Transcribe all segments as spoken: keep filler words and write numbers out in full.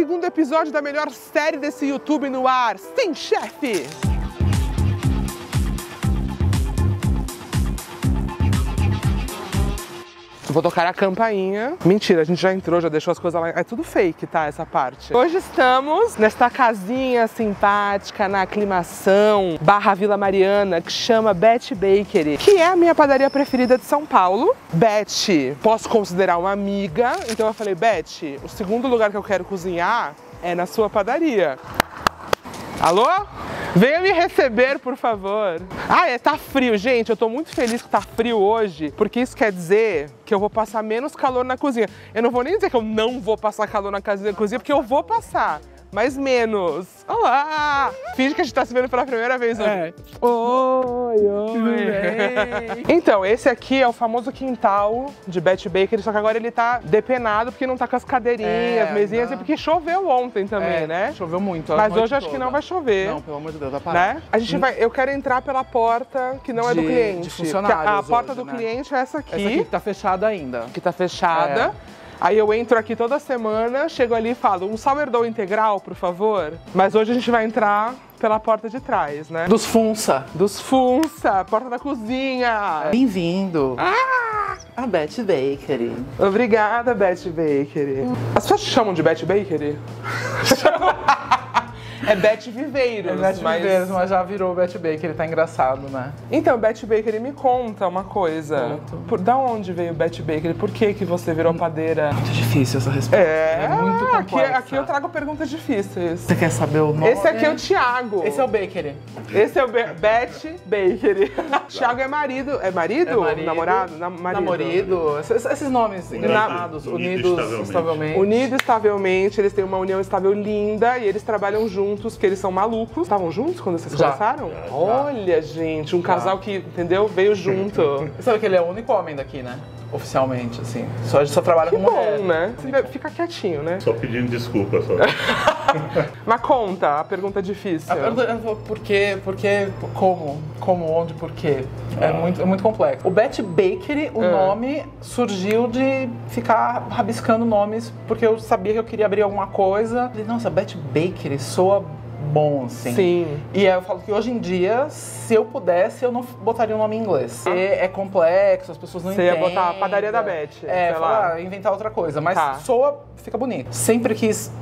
segundo episódio da melhor série desse YouTube no ar, Sim, Chef! Vou tocar a campainha. Mentira, a gente já entrou, já deixou as coisas lá. É tudo fake, tá, essa parte. Hoje estamos nesta casinha simpática, na Aclimação, barra Vila Mariana, que chama Beth Bakery, que é a minha padaria preferida de São Paulo. Beth, posso considerar uma amiga. Então eu falei, Beth, o segundo lugar que eu quero cozinhar é na sua padaria. Alô? Venha me receber, por favor. Ah, é, tá frio, gente. Eu tô muito feliz que tá frio hoje, porque isso quer dizer que eu vou passar menos calor na cozinha. Eu não vou nem dizer que eu não vou passar calor na cozinha, porque eu vou passar, mas menos. Olá! Finge que a gente tá se vendo pela primeira vez hoje. É. Oi, oi! Então, esse aqui é o famoso quintal de Beth Bakery, só que agora ele tá depenado porque não tá com as cadeirinhas, é, mesinhas, não. E porque choveu ontem também, é, né? Choveu muito. Mas hoje acho que não vai chover. Não, pelo amor de Deus, vai parar. Né? A gente vai, eu quero entrar pela porta que não de, é do cliente. De funcionários a, a porta hoje, do né? cliente é essa aqui. Essa aqui que tá fechada ainda. Que tá fechada. É. Aí eu entro aqui toda semana, chego ali e falo, um sourdough integral, por favor. Mas hoje a gente vai entrar pela porta de trás, né? Dos funça. Dos funça, porta da cozinha. Bem-vindo. Ah! A Beth Bakery. Obrigada, Beth Bakery. As pessoas te chamam de Beth Bakery? É Beth Viveiros, é Beth mas... Viveiros, mas já virou Beth Bakery, tá engraçado, né? Então, Beth Bakery, me conta uma coisa. Muito. Por, da onde veio Beth Bakery? Por que que você virou padeira? Muito difícil essa resposta. É, é muito complexa. Aqui, aqui eu trago perguntas difíceis. Você quer saber o nome? Esse aqui é o Thiago. Esse é o Bakery. Esse é o Be Beth Bakery. Thiago é marido. É marido? É marido. Namorado? Na marido. Namorido. Esses, esses nomes engraçados. Na... Unidos, unidos estavelmente. Unidos estavelmente. Eles têm uma união estável linda e eles trabalham juntos. Que eles são malucos. Estavam juntos quando vocês começaram? Já. Olha, gente, um já. casal que, entendeu? Veio junto. Você sabe que ele é o único homem daqui, né? Oficialmente, assim. Só, só trabalha que com bom, mulher. Que bom, né? Assim, fica quietinho, né? Só pedindo desculpa, só. Mas conta, a pergunta difícil. A pergunta, por quê, por quê, como, como, onde, por quê? É, ah. muito, é muito complexo. O Beth Bakery, o é. nome surgiu de ficar rabiscando nomes, porque eu sabia que eu queria abrir alguma coisa. Falei, nossa, Beth Bakery soa bom, assim. Sim. E aí eu falo que hoje em dia, se eu pudesse, eu não botaria o um nome em inglês. Porque é complexo, as pessoas não Você entendem. Você ia botar a padaria da Beth, é, sei falar, lá. inventar outra coisa. Mas tá. soa, fica bonito. Sempre quis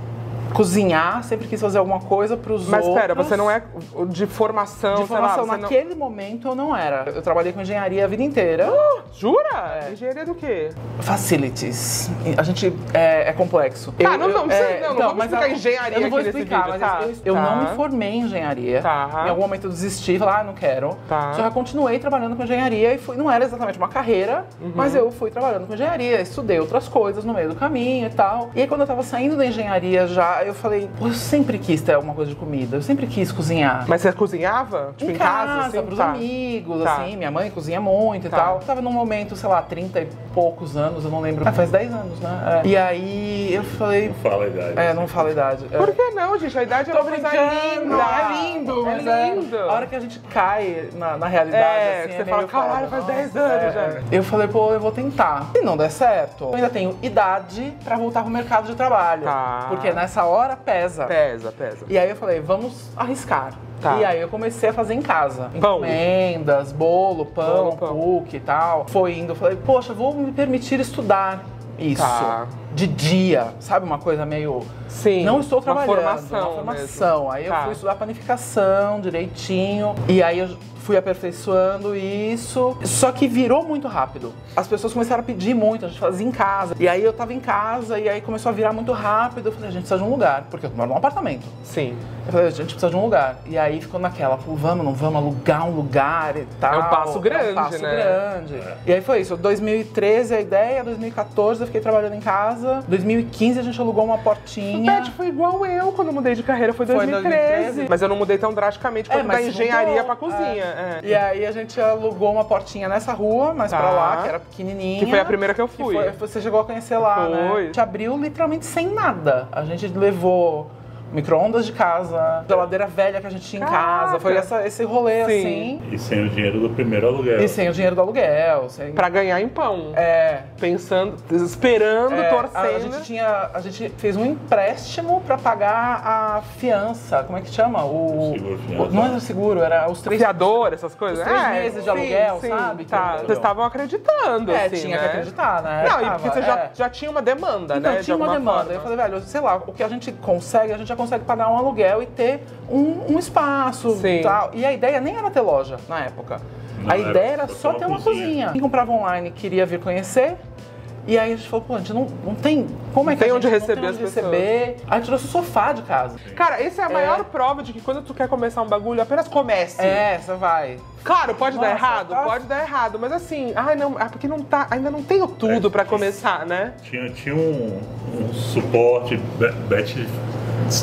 cozinhar, sempre quis fazer alguma coisa pros Mas, outros. Mas pera, você não é de formação, de formação, sei lá, naquele não... momento eu não era. Eu trabalhei com engenharia a vida inteira. Uh, jura? É. Engenharia do quê? Facilities. A gente é, é complexo. Ah, eu, não, eu, não, você, é, não, não, não vamos explicar a, engenharia eu não vou explicar, vídeo, mas tá, eu, eu tá. não me formei em engenharia. Tá. Em algum momento eu desisti, falei, ah, não quero. Tá. Só que eu continuei trabalhando com engenharia e fui, não era exatamente uma carreira, uhum. mas eu fui trabalhando com engenharia, estudei outras coisas no meio do caminho e tal. E aí quando eu tava saindo da engenharia já, eu falei, eu sempre quis ter alguma coisa de comida, eu sempre quis cozinhar. Mas você cozinhava? Tipo, em, em casa, casa assim, pros tá. amigos, tá. assim, minha mãe cozinha muito tá. e tal. Eu tava num momento, sei lá, trinta e poucos anos, eu não lembro. Ah, faz dez anos, né? É. E aí eu falei... Não fala a idade. É, não fala a idade. É. Por que não, gente? A idade é uma coisa linda. É lindo, é lindo. É, a hora que a gente cai na, na realidade, é, assim, você é fala, caralho, faz dez anos já. É. Eu falei, pô, eu vou tentar. Se não der certo, eu ainda tenho idade pra voltar pro mercado de trabalho. Tá. Porque nessa hora pesa. Pesa, pesa. E aí eu falei, vamos arriscar. Tá. E aí eu comecei a fazer em casa. Pão. Encomendas, bolo, pão, pão, cookie e tal. Foi indo, eu falei, poxa, vou me permitir estudar isso. Tá. De dia, sabe? Uma coisa meio... Sim. Não estou trabalhando. Uma formação. Uma formação. Mesmo. Aí tá. eu fui estudar panificação direitinho. E aí eu fui aperfeiçoando isso. Só que virou muito rápido. As pessoas começaram a pedir muito, a gente fazia em casa. E aí eu tava em casa e aí começou a virar muito rápido. Eu falei, a gente precisa de um lugar. Porque eu moro num apartamento. Sim. Eu falei, a gente precisa de um lugar. E aí ficou naquela, pô, vamos, não vamos alugar um lugar e tal. É um passo grande, né? É um passo né? grande. É. E aí foi isso. dois mil e treze a ideia, dois mil e quatorze eu fiquei trabalhando em casa. dois mil e quinze a gente alugou uma portinha. O Beth foi igual eu quando eu mudei de carreira, foi dois mil e treze. Mas eu não mudei tão drasticamente quanto é, da engenharia mudou. pra cozinha. É. É. E aí a gente alugou uma portinha nessa rua, mas tá. pra lá, que era pequenininha. Que foi a primeira que eu fui. Que foi, você chegou a conhecer lá, foi. né? A gente abriu literalmente sem nada. A gente levou micro-ondas de casa, geladeira velha que a gente tinha Caraca. em casa. Foi essa, esse rolê, Sim. assim. E sem o dinheiro do primeiro aluguel. E sem o dinheiro do aluguel. Sem... Pra ganhar em pão. É. Pensando, esperando, é, torcendo. A gente, tinha, a gente fez um empréstimo pra pagar a fiança. Como é que chama? O, seguro, o Não era o seguro, era os três... Fiador, essas coisas. Os três é, meses de aluguel, sim, sabe? Sim, tá. Vocês estavam acreditando, é, assim, tinha né? que acreditar, né? Não, e porque você é. já, já tinha uma demanda, então, né? Não, tinha de uma demanda. Forma. Eu falei, velho, sei lá, o que a gente consegue, a gente já consegue pagar um aluguel e ter um, um espaço e tal. E a ideia nem era ter loja na época. Não, a ideia era só ter uma cozinha. cozinha. Quem comprava online queria vir conhecer. E aí a gente falou, pô, a gente não, não tem... Como é que a gente não tem onde receber as pessoas? A gente trouxe o sofá de casa. Cara, essa é a maior prova de que quando tu quer começar um bagulho, apenas comece. É, você vai. Claro, pode Nossa, dar errado, tá... pode dar errado. Mas assim, ai, não, é porque não tá, ainda não tenho tudo é, pra começar, né? Tinha, tinha um, um suporte, Beth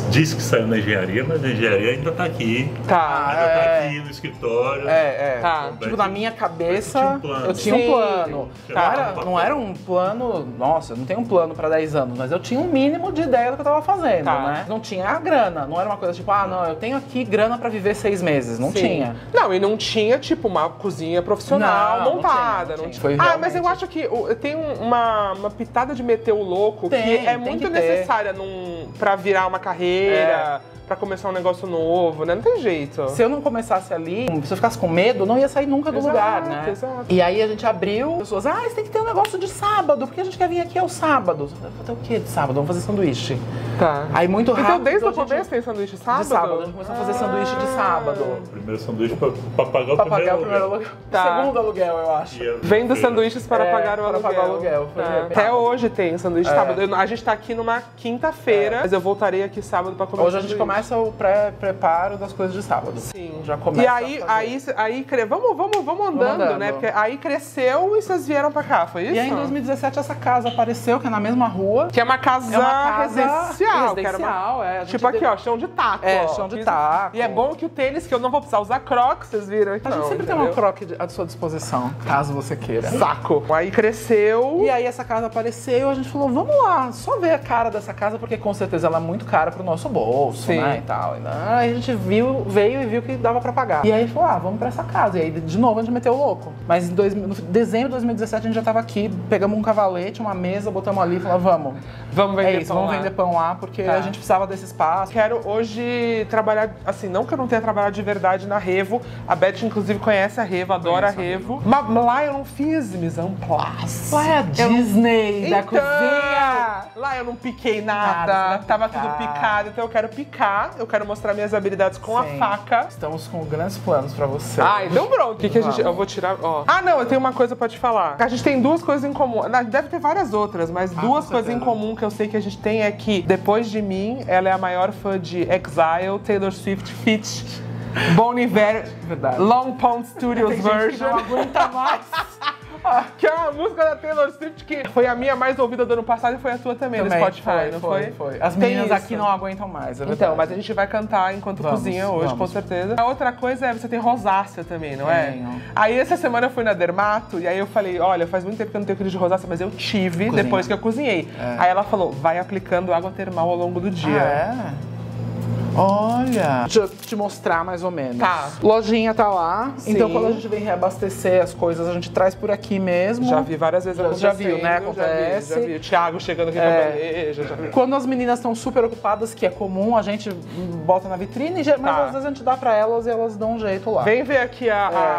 diz que saiu na engenharia, mas a engenharia ainda tá aqui. Tá. Ainda é... tá aqui no escritório. É, é. Tá. Beth, tipo, na minha cabeça, eu tinha um plano. Cara, um não era um plano, nossa, eu não tenho um plano pra dez anos, mas eu tinha um mínimo de ideia do que eu tava fazendo, tá. né? Não tinha a grana, não era uma coisa tipo, ah, não, eu tenho aqui grana pra viver seis meses. Não Sim. tinha. Não, e não tinha. Tipo, uma cozinha profissional não, montada. Não tinha, não tinha. Não tinha. Foi realmente... Ah, mas eu acho que tem uma, uma pitada de meter o louco tem, que é muito que necessária num, pra virar uma carreira, é. pra começar um negócio novo, né? Não tem jeito. Se eu não começasse ali, se eu ficasse com medo, não ia sair nunca do exato, lugar, né? Exato. E aí a gente abriu, pessoas, ah, você tem que ter um negócio de sábado, porque a gente quer vir aqui ao sábado. Fazer o quê de sábado? Vamos fazer sanduíche. Tá. Aí muito rápido. Então desde o começo tem sanduíche sábado? De sábado, a gente começou ah. a fazer sanduíche de sábado. Primeiro sanduíche pra, pra pagar o pra primeiro pagar aluguel. O primeiro aluguel. Tá. Segundo aluguel, eu acho. Eu... Vendo sanduíches para é, pagar o para aluguel. Pagar aluguel. Tá. Até hoje tem sanduíche de é. sábado. Eu, a gente tá aqui numa quinta-feira, é. mas eu voltarei aqui sábado pra comer. Hoje a gente começa o pré-preparo das coisas de sábado. Sim. Já começa. E aí, aí, aí cre... vamos, vamos, vamos, andando, vamos andando, né? Porque aí cresceu e vocês vieram pra cá, foi isso? E aí em dois mil e dezessete essa casa apareceu, que é na mesma rua. Que é uma casa, é uma casa... residencial. Residencial, uma... é. Tipo aqui, deu... ó, chão de taco. É, ó, chão de taco. E é bom que o tênis, que eu não vou precisar usar crocs, vocês viram aqui. A gente não, sempre entendeu? Tem uma croc à sua disposição, caso você queira. Saco. Aí cresceu. E aí essa casa apareceu, a gente falou, vamos lá, só ver a cara dessa casa, porque com certeza ela é muito cara pro nosso bolso, Sim. né, e tal. Aí a gente viu, veio e viu que dava pra pagar. E aí falou, ah, vamos pra essa casa. E aí, de novo, a gente meteu o louco. Mas em dois... no dezembro de dois mil e dezessete, a gente já tava aqui, pegamos um cavalete, uma mesa, botamos ali e falamos, vamos. Vamos vender é isso, pão vamos lá. vender pão lá. Porque tá. a gente precisava desse espaço. Quero hoje trabalhar, assim, não que eu não tenha trabalhado de verdade na Revo. A Beth, inclusive, conhece a Revo, adora a Revo. Mas lá eu não fiz mise en place. Lá é a Disney eu... da então, cozinha. Lá eu não piquei nada. nada Tava picar. tudo picado, então eu quero picar. Eu quero mostrar minhas habilidades com Sim. a faca. Estamos com grandes planos pra você. Ah, então pronto. O que, que a gente... Eu vou tirar, ó. Ah, não, eu tenho uma coisa pra te falar. A gente tem duas coisas em comum. Deve ter várias outras, mas ah, duas coisas em comum que eu sei que a gente tem é que... Depois de mim, ela é a maior fã de Exile, Taylor Swift, Fit, Bon Iver, Long Pond Studios version. Não aguenta mais. Que é uma música da Taylor Swift que foi a minha mais ouvida do ano passado e foi a tua também, também no Spotify, foi, não foi? Foi, foi. As meninas aqui não aguentam mais, é verdade. Então, mas a gente vai cantar enquanto vamos, cozinha hoje, vamos. com certeza. A outra coisa é, você tem rosácea também, não é? Tenho. Aí essa semana eu fui na dermato e aí eu falei, olha, faz muito tempo que eu não tenho crise de rosácea, mas eu tive cozinha. depois que eu cozinhei. É. Aí ela falou, vai aplicando água termal ao longo do dia. Ah, é? Olha! Deixa eu te mostrar mais ou menos. Tá. Lojinha tá lá. Sim. Então quando a gente vem reabastecer as coisas, a gente traz por aqui mesmo. Já vi várias vezes acontecendo. Já viu, né? Acontece. Já vi, já vi. O Thiago chegando aqui é. pra Veja. Já vi. Quando as meninas estão super ocupadas, que é comum, a gente bota na vitrine, mas tá. às vezes a gente dá pra elas e elas dão um jeito lá. Vem ver aqui a,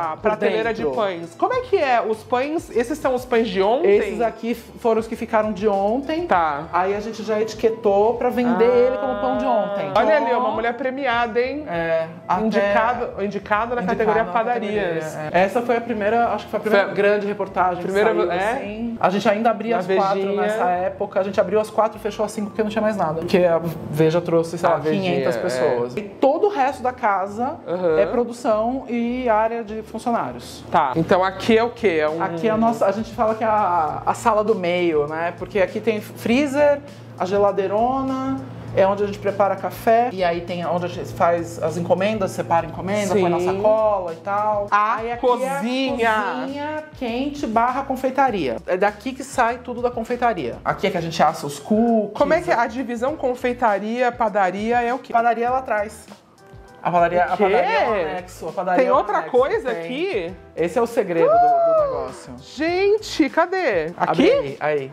é, a prateleira dentro. de pães. Como é que é? Os pães, esses são os pães de ontem? Esses aqui foram os que ficaram de ontem. Tá. Aí a gente já etiquetou pra vender ah. ele como pão de ontem. Olha ali, ó. Uma mulher premiada, hein? É. Indicado, indicado na indicado categoria na padarias. Categoria, é. Essa foi a primeira, acho que foi a primeira foi a... grande reportagem primeira, que saiu, é? assim. A gente ainda abria na as Vejinha. quatro nessa época. A gente abriu as quatro e fechou as cinco porque não tinha mais nada. Porque a Veja trouxe, sei lá, quinhentas pessoas. É. E todo o resto da casa uhum. é produção e área de funcionários. Tá. Então aqui é o quê? É um... Aqui é a nossa... A gente fala que é a, a sala do meio, né? Porque aqui tem freezer, a geladeirona... é onde a gente prepara café, e aí tem onde a gente faz as encomendas, separa encomenda, sim, põe na sacola e tal. A aí aqui cozinha! É a cozinha quente barra confeitaria. É daqui que sai tudo da confeitaria. Aqui é que a gente assa os cookies. Como é que é a divisão confeitaria, padaria é o quê? Padaria é lá atrás. A padaria, a padaria é o anexo. A padaria tem é o outra anexo, coisa tem. Aqui? Esse é o segredo uh, do, do negócio. Gente, cadê? Aqui? Aí, aí.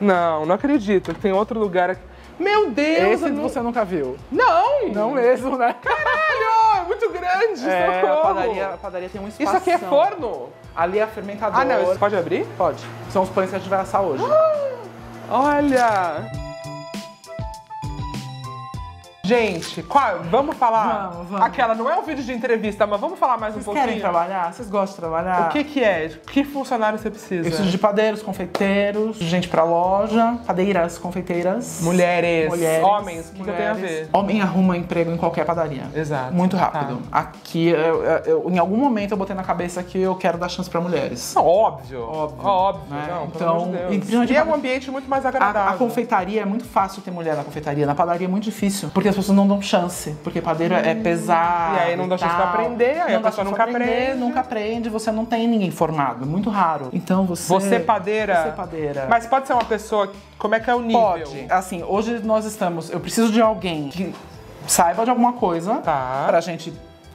Não, não acredito. Tem outro lugar aqui. Meu Deus! Esse não... você nunca viu. Não! Não mesmo, né? Caralho! É muito grande, é, socorro! A padaria, a padaria tem um espaço. Isso aqui é forno? Ali é fermentador. Ah, não. Isso pode abrir? Pode. São os pães que a gente vai assar hoje. Ah, olha! Gente, qual, vamos falar? Vamos, vamos. Aquela não é um vídeo de entrevista, mas vamos falar mais Vocês um pouquinho? Vocês querem trabalhar? Vocês gostam de trabalhar? O que que é? Que funcionário você precisa? Eu preciso de padeiros, confeiteiros, gente pra loja, padeiras, confeiteiras. Mulheres. Mulheres. Homens, o que, que tem a ver? Homem arruma emprego em qualquer padaria. Exato. Muito rápido. Tá. Aqui, eu, eu, em algum momento eu botei na cabeça que eu quero dar chance pra mulheres. Não, óbvio. Óbvio. Óbvio, né? Não, então, pelo amor de Deus. E é um ambiente muito mais agradável. A, a confeitaria, é muito fácil ter mulher na confeitaria. Na padaria é muito difícil, porque as pessoas não dão chance, porque padeiro hum. é pesado. E aí não dá chance pra aprender, aí não a pessoa nunca aprender, aprende. Nunca aprende, você não tem ninguém formado, muito raro. Então você... Você padeira. Você padeira. Mas pode ser uma pessoa, como é que é o nível? Pode. Assim, hoje nós estamos, eu preciso de alguém que saiba de alguma coisa, tá, pra gente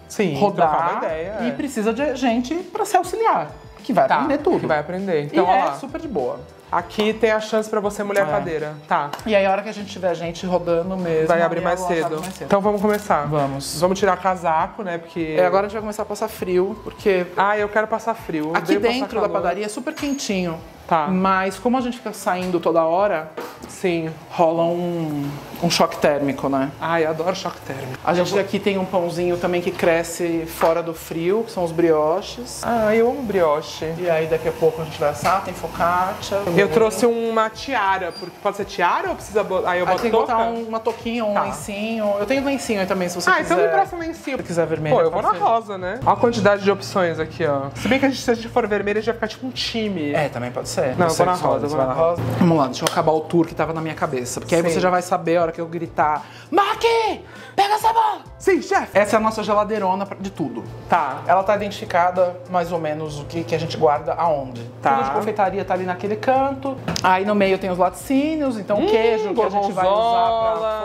sim, rodar uma ideia, e é. precisa de gente pra se auxiliar, que vai tá, aprender tudo. Que vai aprender. Então, e ó, é lá. super de boa. Aqui tem a chance pra você, mulher é. padeira. Tá. E aí, a hora que a gente tiver gente rodando mesmo... Vai abrir mais cedo. mais cedo. Então, vamos começar. Vamos. Vamos tirar casaco, né? Porque... É, agora a gente vai começar a passar frio, porque... Ah, eu quero passar frio. Eu aqui dentro da padaria é super quentinho. Tá. Mas como a gente fica saindo toda hora... Sim. Rola um, um choque térmico, né? Ai, eu adoro choque térmico. A gente aqui tem um pãozinho também que cresce fora do frio, que são os brioches. Ah, eu amo brioche. E aí daqui a pouco a gente vai assar, tem focaccia. Tem eu trouxe uma tiara, porque pode ser tiara ou precisa botar... Aí eu boto aí tem que botar um, uma touquinha, um tá. lencinho. Eu tenho lencinho aí também, se você ah, quiser. Ah, então me presta um lencinho. Se quiser vermelho. Pô, eu vou na rosa, né? Olha a quantidade de opções aqui, ó. Se bem que a gente, se a gente for vermelha, a gente vai ficar tipo um time. É, também pode ser. Não, eu vou na rosa, vou na rosa. Vamos lá, deixa eu acabar o tour que tava na minha cabeça. Porque sim, aí você já vai saber a hora que eu gritar: Maqui, pega essa bola! Sim, chefe! Essa é a nossa geladeirona de tudo. Tá. Ela tá identificada mais ou menos o que, que a gente guarda aonde. Tá. Tudo de confeitaria tá ali naquele canto. Aí no meio tem os laticínios, então hum, queijo que a gente vai usar pra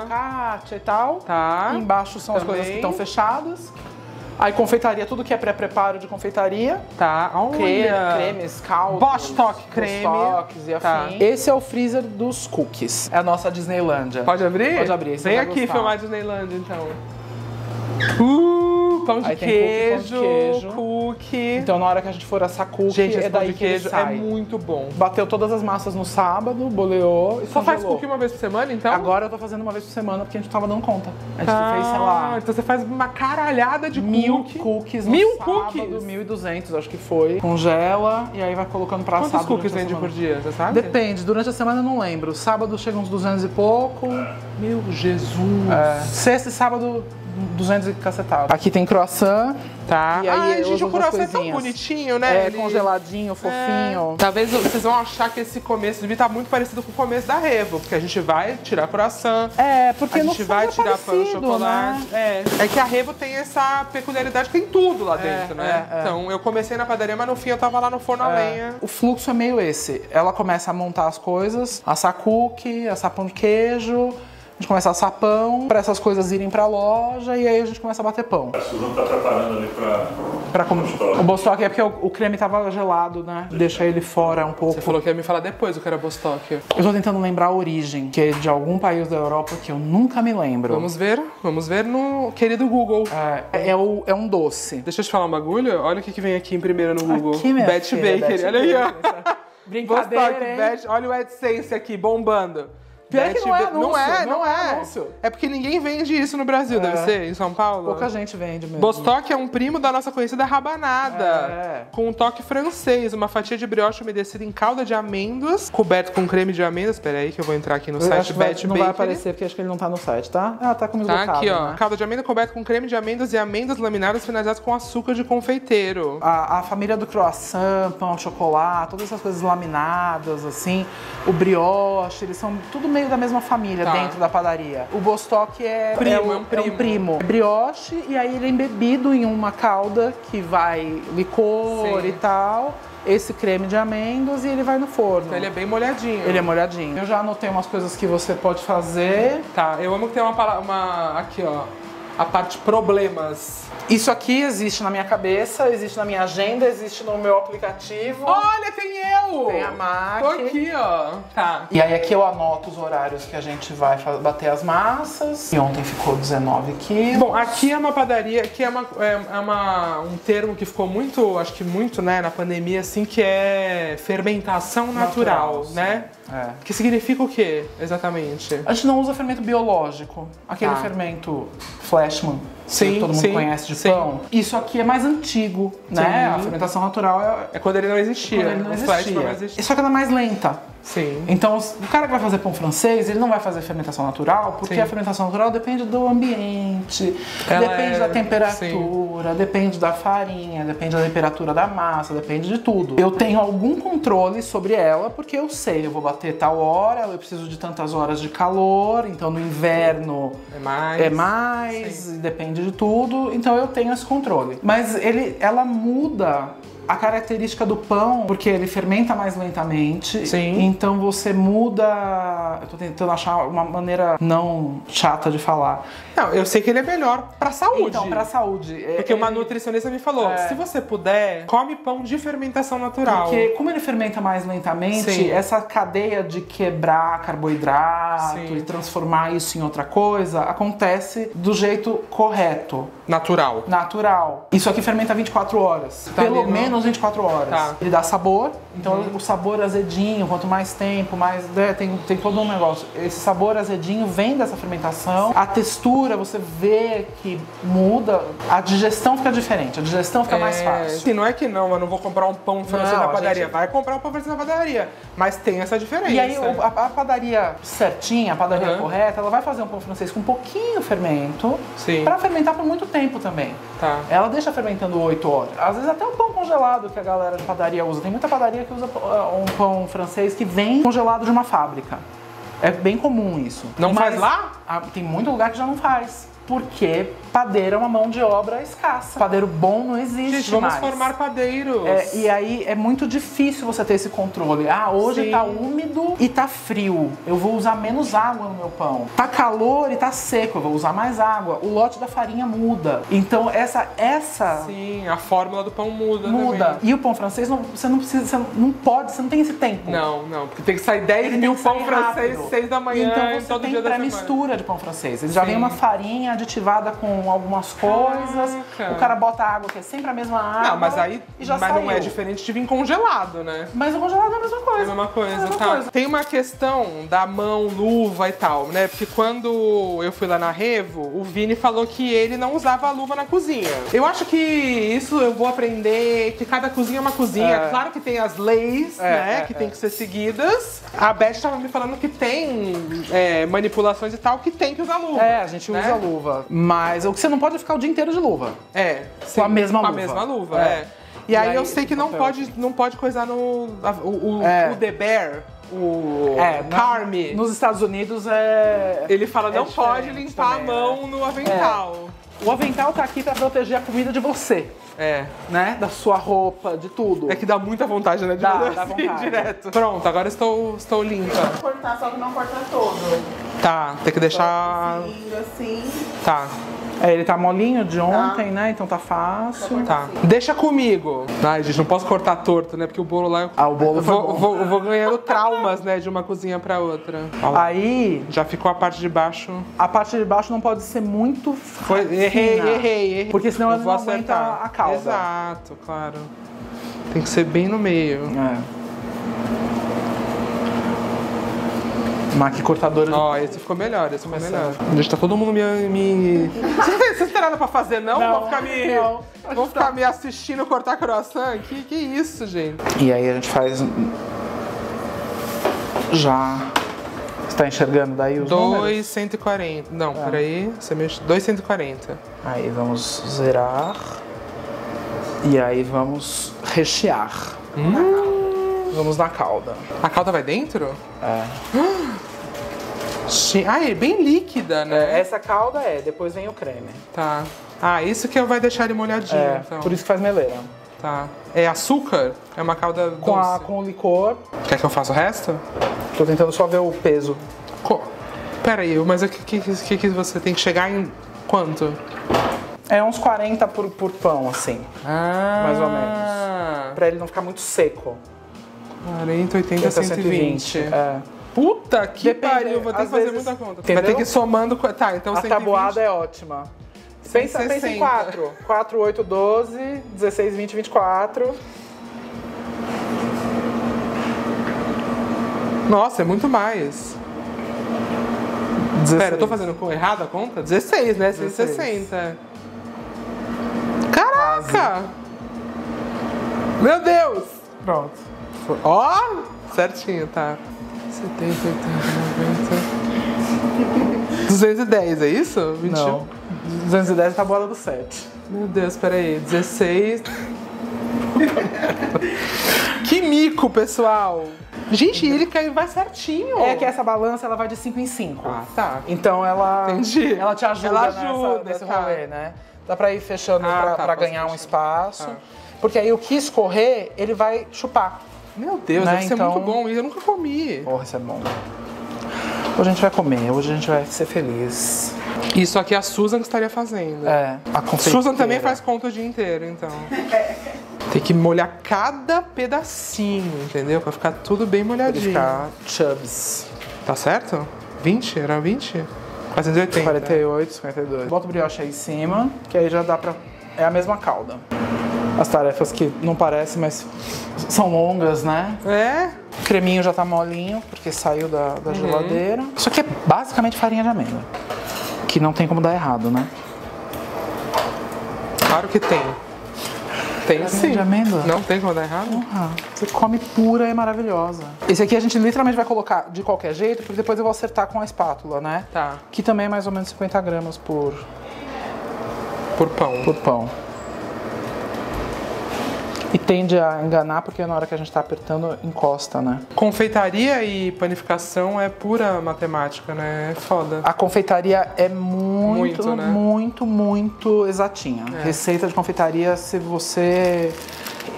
focaccia e tal. Tá. Embaixo são também as coisas que estão fechadas. Aí confeitaria, tudo que é pré-preparo de confeitaria. Tá. Creme, cremes, caldos. Bostock creme. Bostocks e tá. afim. Esse é o freezer dos cookies. É a nossa Disneylândia. Pode abrir? Pode abrir. Vem aqui gostar. filmar a Disneylândia, então. Uh, pão de aí queijo, pão de queijo, cookie. Então na hora que a gente for assar cookie, gente, é daí de que queijo sai. É muito bom. Bateu todas as massas no sábado, boleou e só congelou. Faz cookie uma vez por semana, então? Agora eu tô fazendo uma vez por semana, porque a gente tava dando conta. A gente ah, fez, sei lá... Então você faz uma caralhada de mil cookie. cookies no mil sábado, cookies? Mil duzentos, acho que foi. Congela e aí vai colocando pra assar. Quantos cookies vende por dia, você sabe? Depende, durante a semana eu não lembro. Sábado chega uns duzentos e pouco. Meu Jesus! É. Sexta e sábado... duzentos e cacetado. Aqui tem croissant, tá? E aí, ai, gente, o croissant é tão bonitinho, né? É, ele... congeladinho, fofinho. É. Talvez vocês vão achar que esse começo devia estar muito parecido com o começo da Revo, porque a gente vai tirar croissant. É, porque a gente no vai tirar é pão de chocolate. Né? É. É que a Revo tem essa peculiaridade, tem tudo lá dentro, é, né? É, é. Então, eu comecei na padaria, mas no fim eu tava lá no forno é. a lenha. O fluxo é meio esse. Ela começa a montar as coisas, assar cookie, assar pão de queijo. A gente começa a assar pão, pra essas coisas irem pra loja e aí a gente começa a bater pão. A Suzana tá preparando ali pra... pra com... Bostock. O Bostock é porque o, o creme tava gelado, né? Deixa ele fora um pouco. Você falou que ia me falar depois o que era Bostock. Eu tô tentando lembrar a origem, que é de algum país da Europa que eu nunca me lembro. Vamos ver, vamos ver no querido Google. É, é, o, é um doce. Deixa eu te falar um bagulho, olha o que, que vem aqui em primeiro no Google. Aqui, minha Beth Bakery, olha aí, ó. Brincadeira, Bostock, Beth, olha o AdSense aqui, bombando. Pior que não é anúncio, não é, não, não é. é anúncio. É porque ninguém vende isso no Brasil, é. deve ser, em São Paulo. Pouca gente vende mesmo. Bostock é um primo da nossa conhecida rabanada, é. com um toque francês, uma fatia de brioche umedecida em calda de amêndoas, coberto com creme de amêndoas. Espera aí que eu vou entrar aqui no eu site Beth Bakery. Não vai aparecer porque acho que ele não tá no site, tá? Ah, tá comigo esgotado. Tá aqui, ó. Né? Calda de amêndoa coberto com creme de amêndoas e amêndoas laminadas finalizadas com açúcar de confeiteiro. A, a família do croissant, pão, chocolate, todas essas coisas laminadas, assim. O brioche, eles são tudo meio veio da mesma família, tá, dentro da padaria. O Bostock é, primo, é, um, é, um primo. é um primo. É brioche e aí ele é embebido em uma calda que vai licor, sim, e tal. Esse creme de amêndoas e ele vai no forno. Então ele é bem molhadinho. Ele é molhadinho. Eu já anotei umas coisas que você pode fazer. Tá, eu amo que tem uma, uma aqui, ó, a parte problemas. Isso aqui existe na minha cabeça, existe na minha agenda, existe no meu aplicativo. Olha, tem eu! Tem a Maqui. Tô aqui, ó. Tá. E aí aqui eu anoto os horários que a gente vai bater as massas. E ontem ficou dezenove quilos. Bom, aqui é uma padaria, aqui é, uma, é, é uma, um termo que ficou muito, acho que muito, né, na pandemia, assim, que é fermentação natural, natural né? É. Que significa o quê, exatamente? A gente não usa fermento biológico. Aquele ah. fermento Fleischmann, sim, que todo mundo sim, conhece de sim. pão. Isso aqui é mais antigo, sim, né? A fermentação natural é, é quando ele não existia. Quando ele não existia. não existia. Só que ela é mais lenta. Sim. Então, o cara que vai fazer pão francês, ele não vai fazer fermentação natural, porque sim, a fermentação natural depende do ambiente, ela depende é... da temperatura, sim, depende da farinha, depende da temperatura da massa, depende de tudo. Eu tenho algum controle sobre ela, porque eu sei, eu vou bater tal hora, eu preciso de tantas horas de calor, então no inverno é mais, é mais depende de tudo, então eu tenho esse controle. Mas ele, ela muda a característica do pão, porque ele fermenta mais lentamente, sim, então você muda... Eu tô tentando achar uma maneira não chata de falar. Não, eu sei que ele é melhor pra saúde. Então, pra saúde. Porque ele... uma nutricionista me falou, é... se você puder, come pão de fermentação natural. Porque como ele fermenta mais lentamente, sim, essa cadeia de quebrar carboidrato, sim, e transformar isso em outra coisa, acontece do jeito correto. Natural. Natural. Isso aqui fermenta vinte e quatro horas. Tá, pelo menos nos vinte e quatro horas. Tá. Ele dá sabor, então uhum, o sabor azedinho, quanto mais tempo, mais, né, tem, tem todo um negócio. Esse sabor azedinho vem dessa fermentação. A textura, você vê que muda. A digestão fica diferente, a digestão fica é... mais fácil. Sim, não é que não, eu não vou comprar um pão francês na padaria. Gente... Vai comprar um pão francês na padaria, mas tem essa diferença. E aí a, a padaria certinha, a padaria uhum, correta, ela vai fazer um pão francês com um pouquinho de fermento, sim, pra fermentar por muito tempo também. Tá. Ela deixa fermentando oito horas. Às vezes até o pão congelado que a galera de padaria usa. Tem muita padaria que usa um pão francês que vem congelado de uma fábrica. É bem comum isso. Não faz lá? Tem muito lugar que já não faz. Porque padeiro é uma mão de obra escassa. Padeiro bom não existe. Gente, vamos mais formar padeiros. É, e aí é muito difícil você ter esse controle. Ah, hoje sim, tá úmido e tá frio. Eu vou usar menos água no meu pão. Tá calor e tá seco. Eu vou usar mais água. O lote da farinha muda. Então essa... essa sim, a fórmula do pão muda. Muda. Também. E o pão francês, não, você não precisa... Você não pode, você não tem esse tempo. Não, não. Porque tem que sair dez mil pão francês às seis da manhã. Então você todo tem dia pra mistura de pão francês. Ele já vem uma farinha aditivada com algumas coisas. Caraca. O cara bota água que é sempre a mesma água. Não, mas aí e já mas saiu. Não é diferente de vir congelado, né? Mas o congelado é a mesma coisa. É a mesma coisa, é a mesma tá. coisa. Tem uma questão da mão, luva e tal, né? Porque quando eu fui lá na Revo, o Vini falou que ele não usava luva na cozinha. Eu acho que isso eu vou aprender, que cada cozinha é uma cozinha. É. Claro que tem as leis, é, né? É, que é. tem que ser seguidas. A Beth tava me falando que tem é, manipulações e tal, que tem que usar luva. É, a gente usa né? luva. Mas o que você não pode ficar o dia inteiro de luva. É. Sim, com a mesma com luva. Com a mesma luva, é. é. E, e aí, aí eu sei que não pode, não pode coisar no... O, o, é. o The Bear. O é, Carme. Nos Estados Unidos é... Ele fala, é não pode limpar também, a mão né? no avental. É. O avental tá aqui pra proteger a comida de você. É. Né? Da sua roupa, de tudo. É que dá muita vontade, né? De dá, dá assim, vontade. Direto. Pronto, agora estou, estou limpa. Tem que cortar, só que não corta todo. Tá, tem que deixar... assim. Tá. É, ele tá molinho de ontem, tá, né? Então tá fácil. Tá. Assim. Deixa comigo. Ai, gente, não posso cortar torto, né? Porque o bolo lá... Ah, o bolo eu vou, vou, eu vou ganhando traumas, né? De uma cozinha pra outra. Aí... Já ficou a parte de baixo. A parte de baixo não pode ser muito Foi, Errei, errei, errei. Porque senão eu ela não aguenta a calça. Exato, claro. Tem que ser bem no meio. É. Maqui cortadora. Ó, oh, esse ficou melhor, esse ficou melhor. Deixa tá todo mundo me... me... Vocês não tem nada pra fazer, não? Não vão ficar me, não. Vão ficar tá. me assistindo cortar croissant? Que, que isso, gente? E aí a gente faz... Já... Você tá enxergando daí os dois cento e quarenta. Não, é. peraí. Você mexe... dois cento e quarenta. Aí vamos zerar. E aí vamos rechear. Hum. Vamos na calda. A calda vai dentro? É. Ah, é bem líquida, né? É, essa calda é, depois vem o creme. Tá. Ah, isso que vai deixar ele molhadinho, é, então. Por isso que faz meleira. Tá. É açúcar? É uma calda doce? Com, a, com licor. Quer que eu faça o resto? Tô tentando só ver o peso. Co Pera aí, mas o que, que, que você tem que chegar em quanto? É uns quarenta por, por pão, assim. Ah. Mais ou menos. Pra ele não ficar muito seco. quarenta, oitenta, cento e vinte. É. Puta que Depende, pariu, vou ter que fazer vezes, muita conta. Entendeu? Vai ter que ir somando... Tá, então a tabuada é ótima. Pensa, pensa em quatro. quatro, oito, doze, dezesseis, vinte, vinte e quatro. Nossa, é muito mais. Espera, eu tô fazendo errado a conta? dezesseis, né? cento e sessenta. Caraca! Meu Deus! Pronto. Ó, oh, certinho, tá. setenta, oitenta, noventa... duzentos e dez, é isso? vinte e um? Não. duzentos e dez tá a bola do sete. Meu Deus, peraí. dezesseis... Que mico, pessoal! Gente, ele caiu, vai certinho. É que essa balança, ela vai de cinco em cinco. Ah, tá. Então ela... Entendi. Ela te ajuda, ela ajuda nessa, nesse tá. rolê, né? Dá pra ir fechando ah, pra, tá, pra ganhar fechar. um espaço. Ah. Porque aí o que escorrer, ele vai chupar. Meu Deus, né? Isso então... é muito bom. Eu nunca comi. Porra, isso é bom. Hoje a gente vai comer, hoje a gente vai ser feliz. Isso aqui a Susan que estaria fazendo. É. A confeiteira. Susan também faz conta o dia inteiro, então. Tem que molhar cada pedacinho, entendeu? Pra ficar tudo bem molhadinho. Pra ficar chubs. Tá certo? vinte? Era vinte? quatrocentos e oitenta. quarenta e oito, cinquenta e dois. Bota o brioche aí em cima, que aí já dá pra... É a mesma calda. As tarefas que não parecem, mas são longas, né? É. O creminho já tá molinho, porque saiu da, da uhum. geladeira. Isso aqui é basicamente farinha de amêndoa. Que não tem como dar errado, né? Claro que tem. Tem sim. De amêndoa? Não tem como dar errado? Uhum. Você come pura e maravilhosa. Esse aqui a gente literalmente vai colocar de qualquer jeito, porque depois eu vou acertar com a espátula, né? Tá. Que também é mais ou menos cinquenta gramas por... Por pão. Por pão. E tende a enganar, porque na hora que a gente tá apertando, encosta, né? Confeitaria e panificação é pura matemática, né? É foda. A confeitaria é muito, muito, né? muito, muito exatinha. É. Receita de confeitaria, se você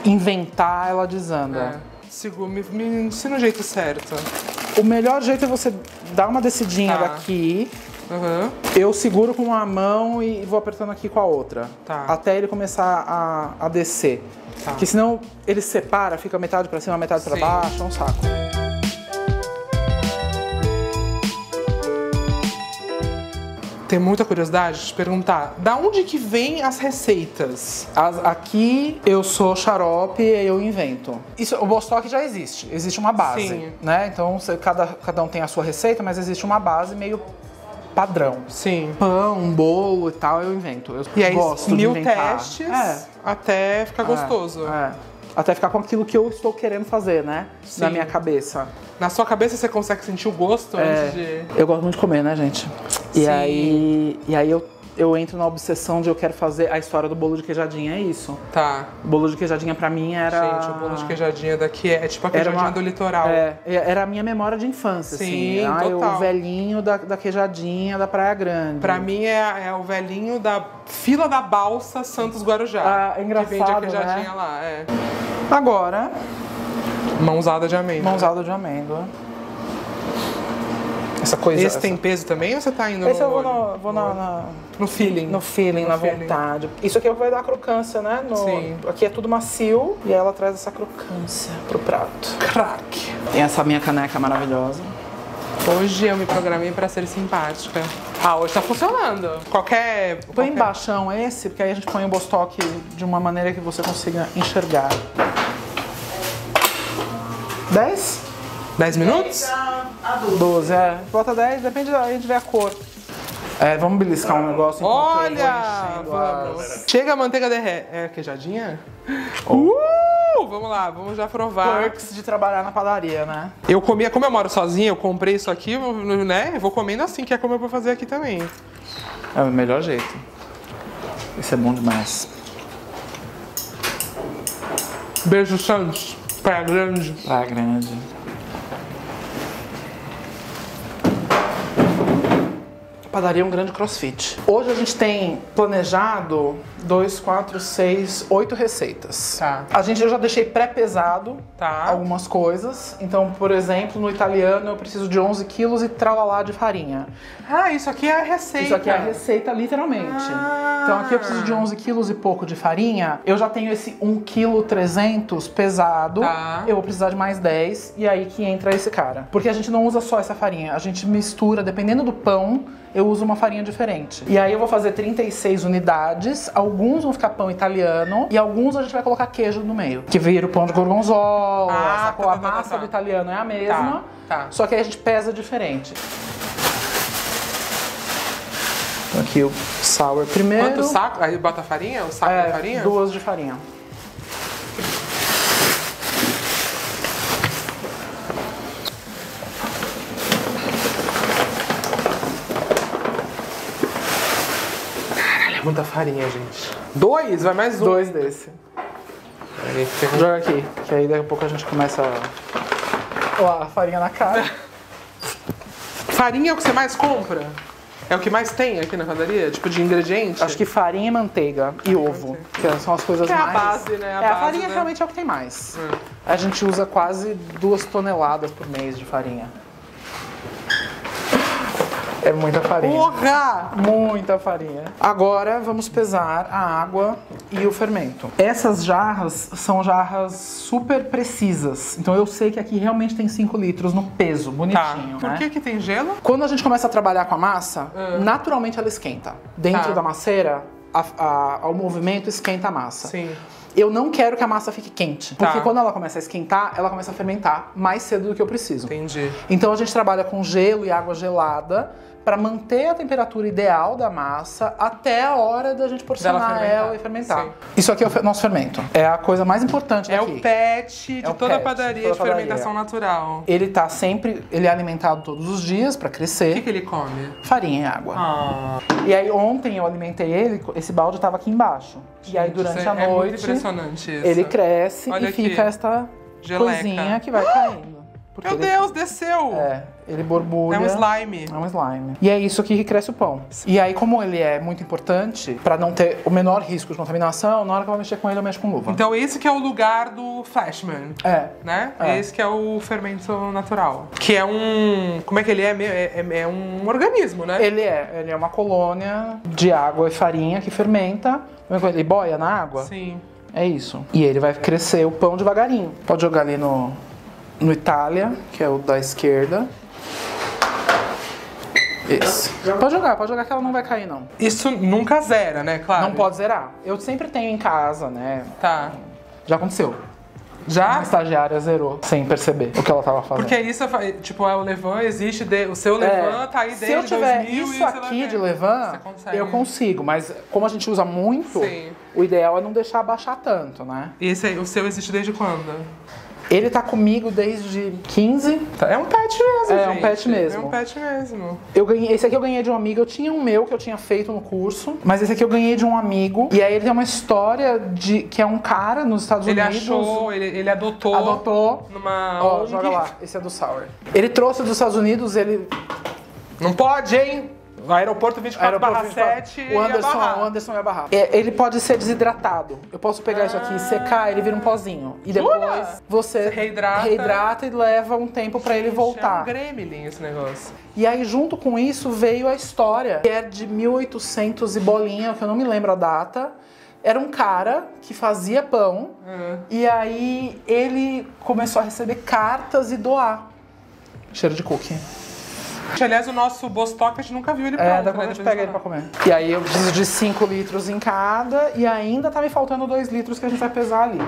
inventar, ela desanda. É. Sigo, me, me ensina o jeito certo. O melhor jeito é você dar uma descidinha tá. daqui. Uhum. Eu seguro com uma mão e vou apertando aqui com a outra. Tá. Até ele começar a, a descer. Tá. Porque senão ele separa, fica metade pra cima, metade Sim. pra baixo, é um saco. Tem muita curiosidade de te perguntar, da onde que vem as receitas? As, aqui eu sou xarope e eu invento. Isso, o Bostock já existe, existe uma base, Sim. né? Então cada, cada um tem a sua receita, mas existe uma base meio... padrão. Sim. Pão, bolo e tal, eu invento. Eu e aí, gosto mil de testes é. até ficar é. gostoso. É. Até ficar com aquilo que eu estou querendo fazer, né? Sim. Na minha cabeça. Na sua cabeça você consegue sentir o gosto é. antes de... Eu gosto muito de comer, né, gente? Sim. E aí, e aí eu, eu entro na obsessão de eu quero fazer a história do bolo de queijadinha, é isso. Tá. O bolo de queijadinha pra mim era... Gente, o bolo de queijadinha daqui é, é tipo a queijadinha uma... do litoral. É, era a minha memória de infância, Sim, assim. Ah, total. Eu, o velhinho da, da queijadinha da Praia Grande. Pra mim é, é o velhinho da fila da balsa Santos Guarujá. Ah, é engraçado, que vende a queijadinha né? lá, é. Agora... Mãozada de amêndoa. Mãozada de amêndoa. Essa coisa, Esse essa... tem peso também ou você tá indo Esse no... eu vou, no, vou no, na... No feeling. No feeling, no na feeling. vontade. Isso aqui vai dar crocância, né? No... Sim. Aqui é tudo macio e aí ela traz essa crocância pro prato. Crack! Tem essa minha caneca maravilhosa. Hoje eu me programei pra ser simpática. Ah, hoje tá funcionando. Qualquer... Põe qualquer... embaixão esse, porque aí a gente põe o Bostock de uma maneira que você consiga enxergar. Dez? Dez minutos? doze, é. Bota dez, depende da gente ver a cor. É, vamos beliscar um negócio. Olha! Vamos. Chega a manteiga derrete. É queijadinha? Oh. Uh! Vamos lá, vamos já provar. Perks de trabalhar na padaria, né? Eu comia, como eu moro sozinha, eu comprei isso aqui, né? Eu vou comendo assim, que é como eu vou fazer aqui também. É o melhor jeito. Isso é bom demais. Beijo, Santos. Praia Grande. Praia Grande. padaria é um grande crossfit. Hoje a gente tem planejado dois, quatro, seis, oito receitas. Tá. A gente, eu já deixei pré-pesado, tá, algumas coisas. Então, por exemplo, no italiano eu preciso de onze quilos e tralalá de farinha. Ah, isso aqui é a receita. Isso aqui é a receita, literalmente. Ah. Então aqui eu preciso de onze quilos e pouco de farinha. Eu já tenho esse um vírgula trezentos quilos pesado. Tá. Eu vou precisar de mais dez. E aí que entra esse cara. Porque a gente não usa só essa farinha. A gente mistura, dependendo do pão, eu uso uma farinha diferente. E aí eu vou fazer trinta e seis unidades. Alguns vão ficar pão italiano e alguns a gente vai colocar queijo no meio. Que vira o pão de gorgonzola, ah, sacou? Tá, tá, tá, a massa tá, tá. do italiano é a mesma, tá, tá. Só que aí a gente pesa diferente. Então aqui o sour primeiro. Quanto saco? Aí bota a farinha? O saco é, de farinha? Duas de farinha. Muita farinha, gente. Dois? Vai mais um. Dois desse. Aí, tem... Joga aqui, que aí daqui a pouco a gente começa a... Ó, a farinha na cara. Farinha é o que você mais compra? É o que mais tem aqui na padaria? Tipo de ingrediente? Acho que farinha, manteiga e ovo. Que são as coisas mais... É a base, né? A, é, a farinha, né? Realmente é o que tem mais. Hum. A gente usa quase duas toneladas por mês de farinha. É muita farinha. Porra! Muita farinha. Agora vamos pesar a água e o fermento. Essas jarras são jarras super precisas. Então eu sei que aqui realmente tem cinco litros no peso, bonitinho. Tá. Por né? que que tem gelo? Quando a gente começa a trabalhar com a massa, hum. naturalmente ela esquenta. Dentro tá. da masseira, a, a, o movimento esquenta a massa. Sim. Eu não quero que a massa fique quente. Porque tá. quando ela começa a esquentar, ela começa a fermentar mais cedo do que eu preciso. Entendi. Então a gente trabalha com gelo e água gelada para manter a temperatura ideal da massa até a hora da gente porcionar ela e fermentar. Sim. Isso aqui é o nosso fermento. É a coisa mais importante daqui. É o pet de é toda a padaria de fermentação natural. Ele tá sempre... Ele é alimentado todos os dias para crescer. O que que ele come? Farinha e água. Ah. E aí ontem eu alimentei ele, esse balde tava aqui embaixo. Gente, e aí durante a noite... É muito impressionante isso. Ele cresce Olha e aqui. fica esta Geleca. coisinha que vai ah! caindo. Porque Meu ele... Deus, desceu! É, ele borbulha. É um slime. É um slime. E é isso aqui que cresce o pão. Sim. E aí, como ele é muito importante, pra não ter o menor risco de contaminação, na hora que eu vou mexer com ele, eu mexo com luva. Então esse que é o lugar do Fleischmann. É. Né? É. Esse que é o fermento natural. Que é um... Como é que ele é? É, é, é um organismo, né? Ele é. Ele é uma colônia de água e farinha que fermenta. Ele boia na água. Sim. É isso. E ele vai crescer o pão devagarinho. Pode jogar ali no... No Itália, que é o da esquerda. Esse. Pode jogar, pode jogar que ela não vai cair, não. Isso nunca zera, né? Claro. Não pode zerar. Eu sempre tenho em casa, né? Tá. Já aconteceu. Já? A estagiária zerou, sem perceber o que ela tava fazendo. Porque isso, tipo, o Levain existe, de, o seu Levain é, tá aí desde dois mil. Se eu tiver dois mil, isso aqui de Levain, eu consigo. Mas como a gente usa muito, Sim. o ideal é não deixar abaixar tanto, né? E esse aí, o seu existe desde quando? Ele tá comigo desde quinze. É um pet mesmo, É gente. um pet mesmo. É um pet mesmo. Eu ganhei, esse aqui eu ganhei de um amigo. Eu tinha um meu que eu tinha feito no curso. Mas esse aqui eu ganhei de um amigo. E aí ele tem uma história de que é um cara nos Estados ele Unidos. Ele achou, ele, ele adotou. Adotou. Numa... Ó, oh, joga lá. Esse é do Sour. Ele trouxe dos Estados Unidos, ele... Não pode, hein? O aeroporto vinte e quatro barra sete o Anderson, o Anderson ia barrar. É, ele pode ser desidratado. Eu posso pegar ah. isso aqui e secar, ele vira um pozinho. E depois Ura! você reidrata. reidrata e leva um tempo pra ele voltar. É um gremlin esse negócio. E aí junto com isso veio a história, que é de mil e oitocentos e bolinha, que eu não me lembro a data. Era um cara que fazia pão uhum. e aí ele começou a receber cartas e doar. Cheiro de cookie. Aliás, o nosso Bostock a gente nunca viu ele pronto, É, da né? a gente pega ele pra comer. E aí eu preciso de cinco litros em cada e ainda tá me faltando dois litros que a gente vai pesar ali.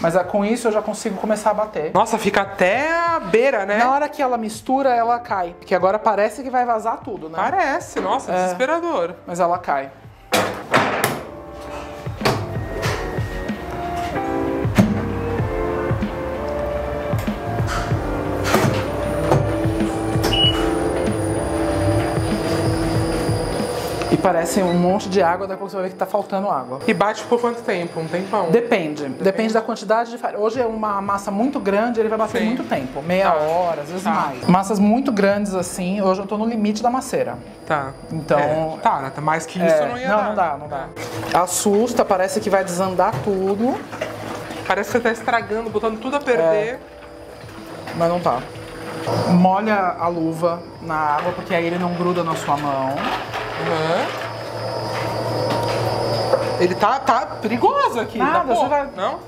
Mas com isso eu já consigo começar a bater. Nossa, fica até a beira, né? Na hora que ela mistura, ela cai. Porque agora parece que vai vazar tudo, né? Parece, nossa, é. desesperador. Mas ela cai. E parece um monte de água, daqui a pouco você vai ver que tá faltando água. E bate por quanto tempo? Um tempão? Depende. Depende, Depende da quantidade de farinha. Hoje é uma massa muito grande, ele vai bater Sim. muito tempo. Meia tá. hora, às vezes tá. mais. Massas muito grandes assim, hoje eu tô no limite da masseira. Tá. Então... É. Tá, mais que isso é. não ia não, dar. Não dá, não tá. dá. Assusta, parece que vai desandar tudo. Parece que você tá estragando, botando tudo a perder. É. Mas não tá. Molha a luva na água, porque aí ele não gruda na sua mão. Uhum. Ele tá, tá perigoso aqui. Nada, tá você vai... Não?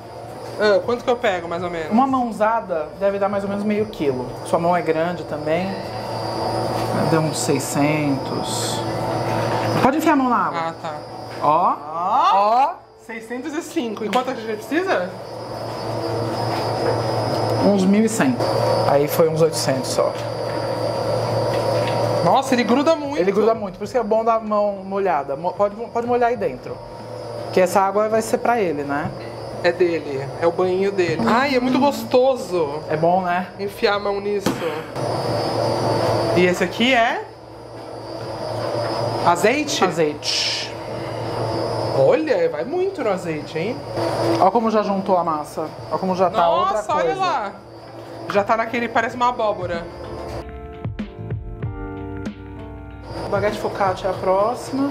Ah, quanto que eu pego, mais ou menos? Uma mãozada deve dar mais ou menos meio quilo. Sua mão é grande também. Deu uns seiscentos. Pode enfiar a mão na água. Ah, tá. Ó. Ó. Ó. seiscentos e cinco. E quanto a gente precisa? Uns mil e cem. Aí foi uns oitocentos só. Nossa, ele gruda muito. Ele gruda muito, por isso que é bom dar a mão molhada. Pode, pode molhar aí dentro. Porque essa água vai ser pra ele, né? É dele, é o banho dele. Ai, é muito gostoso. É bom, né? Enfiar a mão nisso. E esse aqui é... Azeite? Azeite. Olha, vai muito no azeite, hein? Olha como já juntou a massa. Olha como já tá Nossa, outra coisa. Nossa, olha lá. Já tá naquele, parece uma abóbora. Baguete focaccia é a próxima.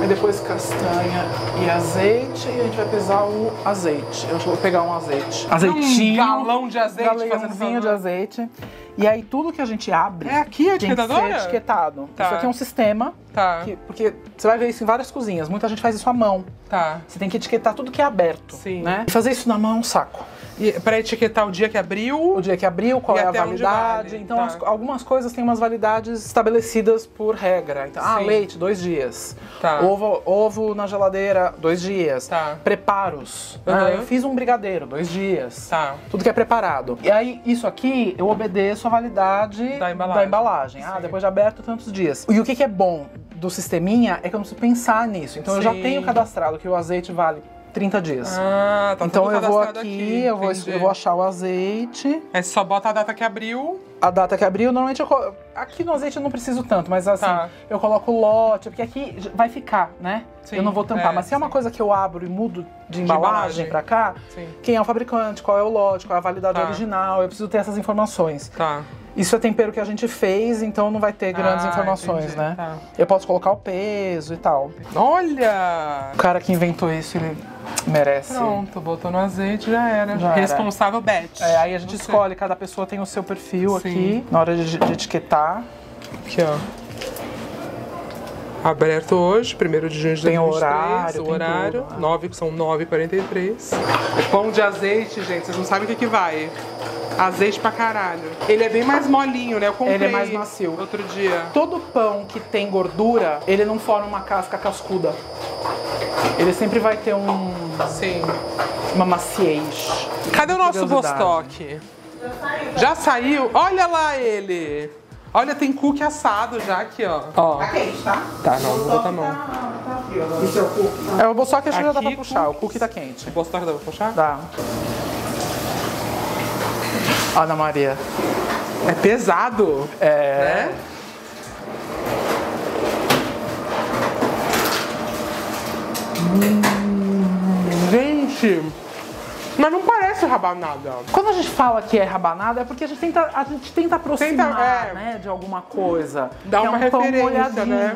Aí depois castanha e azeite. E a gente vai pesar o azeite. Eu vou pegar um azeite. Azeitinho. Um galão de azeite. Um galãozinho de azeite. E aí tudo que a gente abre é aqui, a tem que ser etiquetado. Tá. Isso aqui é um sistema, tá. que, porque você vai ver isso em várias cozinhas. Muita gente faz isso à mão. Tá. Você tem que etiquetar tudo que é aberto. Sim. Né? E fazer isso na mão é um saco. E pra etiquetar o dia que abriu... O dia que abriu, qual é a validade. Vale. Então, tá. as, algumas coisas têm umas validades estabelecidas por regra. Então, ah, leite, dois dias. Tá. Ovo, ovo na geladeira, dois dias. Tá. Preparos. Uhum. Né? Eu fiz um brigadeiro, dois dias. Tá. Tudo que é preparado. E aí, isso aqui, eu obedeço a validade da embalagem. Da embalagem. Ah, depois de aberto, tantos dias. E o que, que é bom do sisteminha é que eu não preciso pensar nisso. Então, Sim. eu já tenho cadastrado que o azeite vale... trinta dias. Ah, tá. Então eu vou aqui, aqui eu, vou, eu vou achar o azeite. É só bota a data que abriu. A data que abriu, normalmente eu colo... Aqui no azeite eu não preciso tanto, mas assim, tá. eu coloco o lote, porque aqui vai ficar, né? Sim, eu não vou tampar. É, mas se é uma sim. coisa que eu abro e mudo de, de embalagem pra cá, sim. quem é o fabricante, qual é o lote, qual é a validade tá. original, eu preciso ter essas informações. Tá. Isso é tempero que a gente fez, então não vai ter grandes ah, informações, entendi. Né? Tá. Eu posso colocar o peso e tal. Olha! O cara que inventou isso, ele merece. Pronto, botou no azeite, já era. Já Responsável era. Beth. É, aí a gente Você. escolhe, cada pessoa tem o seu perfil Sim. aqui, na hora de, de etiquetar. Aqui, ó. Aberto hoje, primeiro de junho de dois mil e vinte e três. Tem o horário. O horário, nove, são nove e quarenta e três. Pão de azeite, gente, vocês não sabem o que que vai. Azeite pra caralho. Ele é bem mais molinho, né? Eu comprei. Ele é mais macio. Outro dia. Todo pão que tem gordura, ele não forma uma casca cascuda. Ele sempre vai ter um... Sim. Uma maciez. Cadê o nosso Bostock? Já saiu. Já saiu? Olha lá ele. Olha, tem cookie assado já aqui, ó. ó. Tá quente, tá? Tá, não, não bota a mão. Tá, tá frio agora. Esse é o cookie. É, o Bostock acho que já dá pra puxar. O cookie tá quente. O Bostock dá pra puxar? Dá. Ana Maria. É pesado. É. Né? Hum, gente, mas não parece rabanada. Quando a gente fala que é rabanada, é porque a gente tenta, a gente tenta aproximar tenta, é, né, de alguma coisa. Dá uma é um referência, né?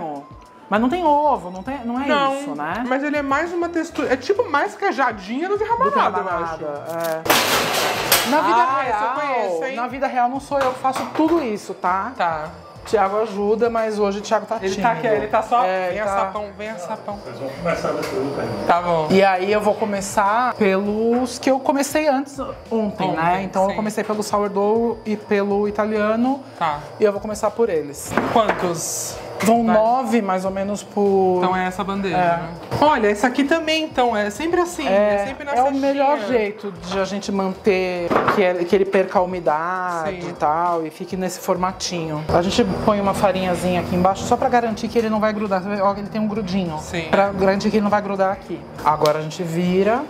Mas não tem ovo, não, tem, não é não, isso, né? Mas ele é mais uma textura. É tipo mais queijadinha do que rabanada, eu acho. É. Na vida ah, real, eu conheço, hein? Na vida real não sou eu que faço tudo isso, tá? Tá. Thiago ajuda, mas hoje o Thiago tá tímido. Ele tá aqui, ele tá só. É, vem tá... a sapão, vem a sapão. Vocês vão começar depois, né? Tá bom. E aí eu vou começar pelos que eu comecei antes ontem, ontem né? Então sim. eu comecei pelo sourdough e pelo italiano. Tá. E eu vou começar por eles. Quantos? Vão Vai. nove, mais ou menos, por... Então é essa bandeja, é. né? Olha, esse aqui também, então, é sempre assim, é, é sempre na É sextinha. O melhor jeito de a gente manter, que ele, que ele perca a umidade Sim. e tal, e fique nesse formatinho. A gente põe uma farinhazinha aqui embaixo, só pra garantir que ele não vai grudar. Olha, ele tem um grudinho, Sim. pra garantir que ele não vai grudar aqui. Agora a gente vira.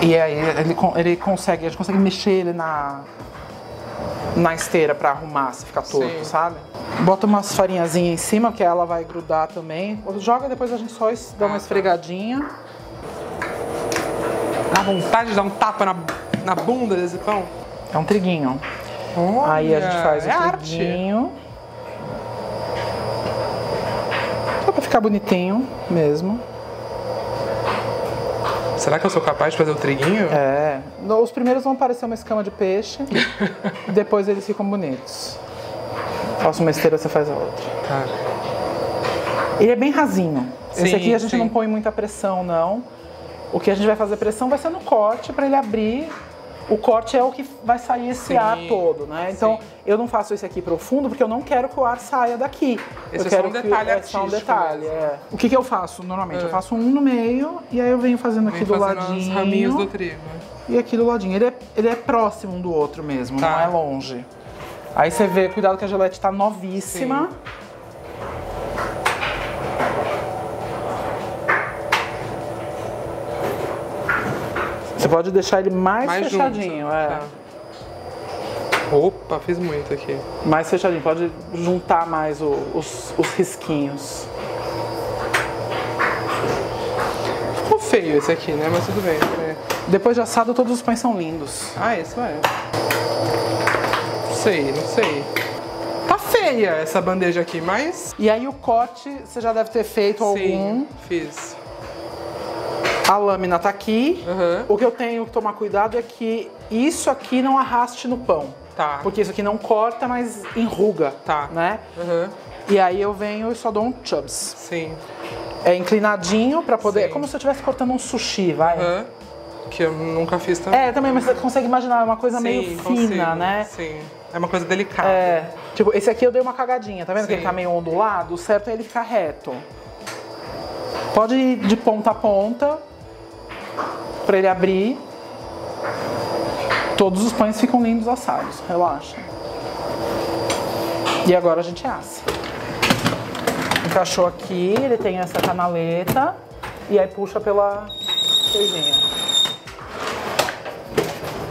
E aí ele, ele consegue, a gente consegue mexer ele na... na esteira pra arrumar, se ficar torto, sim, sabe? Bota umas farinhazinhas em cima, que ela vai grudar também. Joga, depois a gente só dá uma esfregadinha. Dá vontade de dar um tapa na, na bunda desse pão? É um triguinho. Olha, aí a gente faz o é triguinho. Arte. Só pra ficar bonitinho mesmo. Será que eu sou capaz de fazer o triguinho? É. Os primeiros vão parecer uma escama de peixe, depois eles ficam bonitos. Faça uma esteira, você faz a outra. Tá. Ele é bem rasinho. Sim, esse aqui a gente sim. não põe muita pressão, não. O que a gente vai fazer pressão vai ser no corte, pra ele abrir. O corte é o que vai sair esse sim, ar todo, né? Então, sim. eu não faço esse aqui profundo, porque eu não quero que o ar saia daqui. Esse eu é quero só um detalhe que, artístico. É só um detalhe, é. O que que eu faço normalmente? É. Eu faço um no meio, e aí eu venho fazendo aqui venho do fazendo ladinho. Os raminhos do trigo. E aqui do ladinho. Ele é, ele é próximo um do outro mesmo, tá. não é longe. Aí você vê, cuidado que a gilete tá novíssima. Sim. Você pode deixar ele mais, mais fechadinho, junto. é. Tá. Opa, fiz muito aqui. Mais fechadinho, pode juntar mais o, os, os risquinhos. Ficou feio esse aqui, né? Mas tudo bem. É. Depois de assado, todos os pães são lindos. Ah, isso é. Não sei, não sei. Tá feia essa bandeja aqui, mas... E aí o corte, você já deve ter feito algum. Sim, fiz. A lâmina tá aqui. Uhum. O que eu tenho que tomar cuidado é que isso aqui não arraste no pão. Tá. Porque isso aqui não corta, mas enruga, tá. né? Uhum. E aí eu venho e só dou um chubs. Sim. É inclinadinho pra poder... Sim. É como se eu estivesse cortando um sushi, vai. Uhum. Que eu nunca fiz também. É, também, mas você consegue imaginar, é uma coisa Sim, meio fina, consigo. né? Sim, é uma coisa delicada. É. Tipo, esse aqui eu dei uma cagadinha, tá vendo Sim. que ele tá meio ondulado? O certo é ele ficar reto. Pode ir de ponta a ponta. Pra ele abrir, todos os pães ficam lindos assados, relaxa. E agora a gente assa. Encaixou aqui, ele tem essa canaleta, e aí puxa pela coisinha.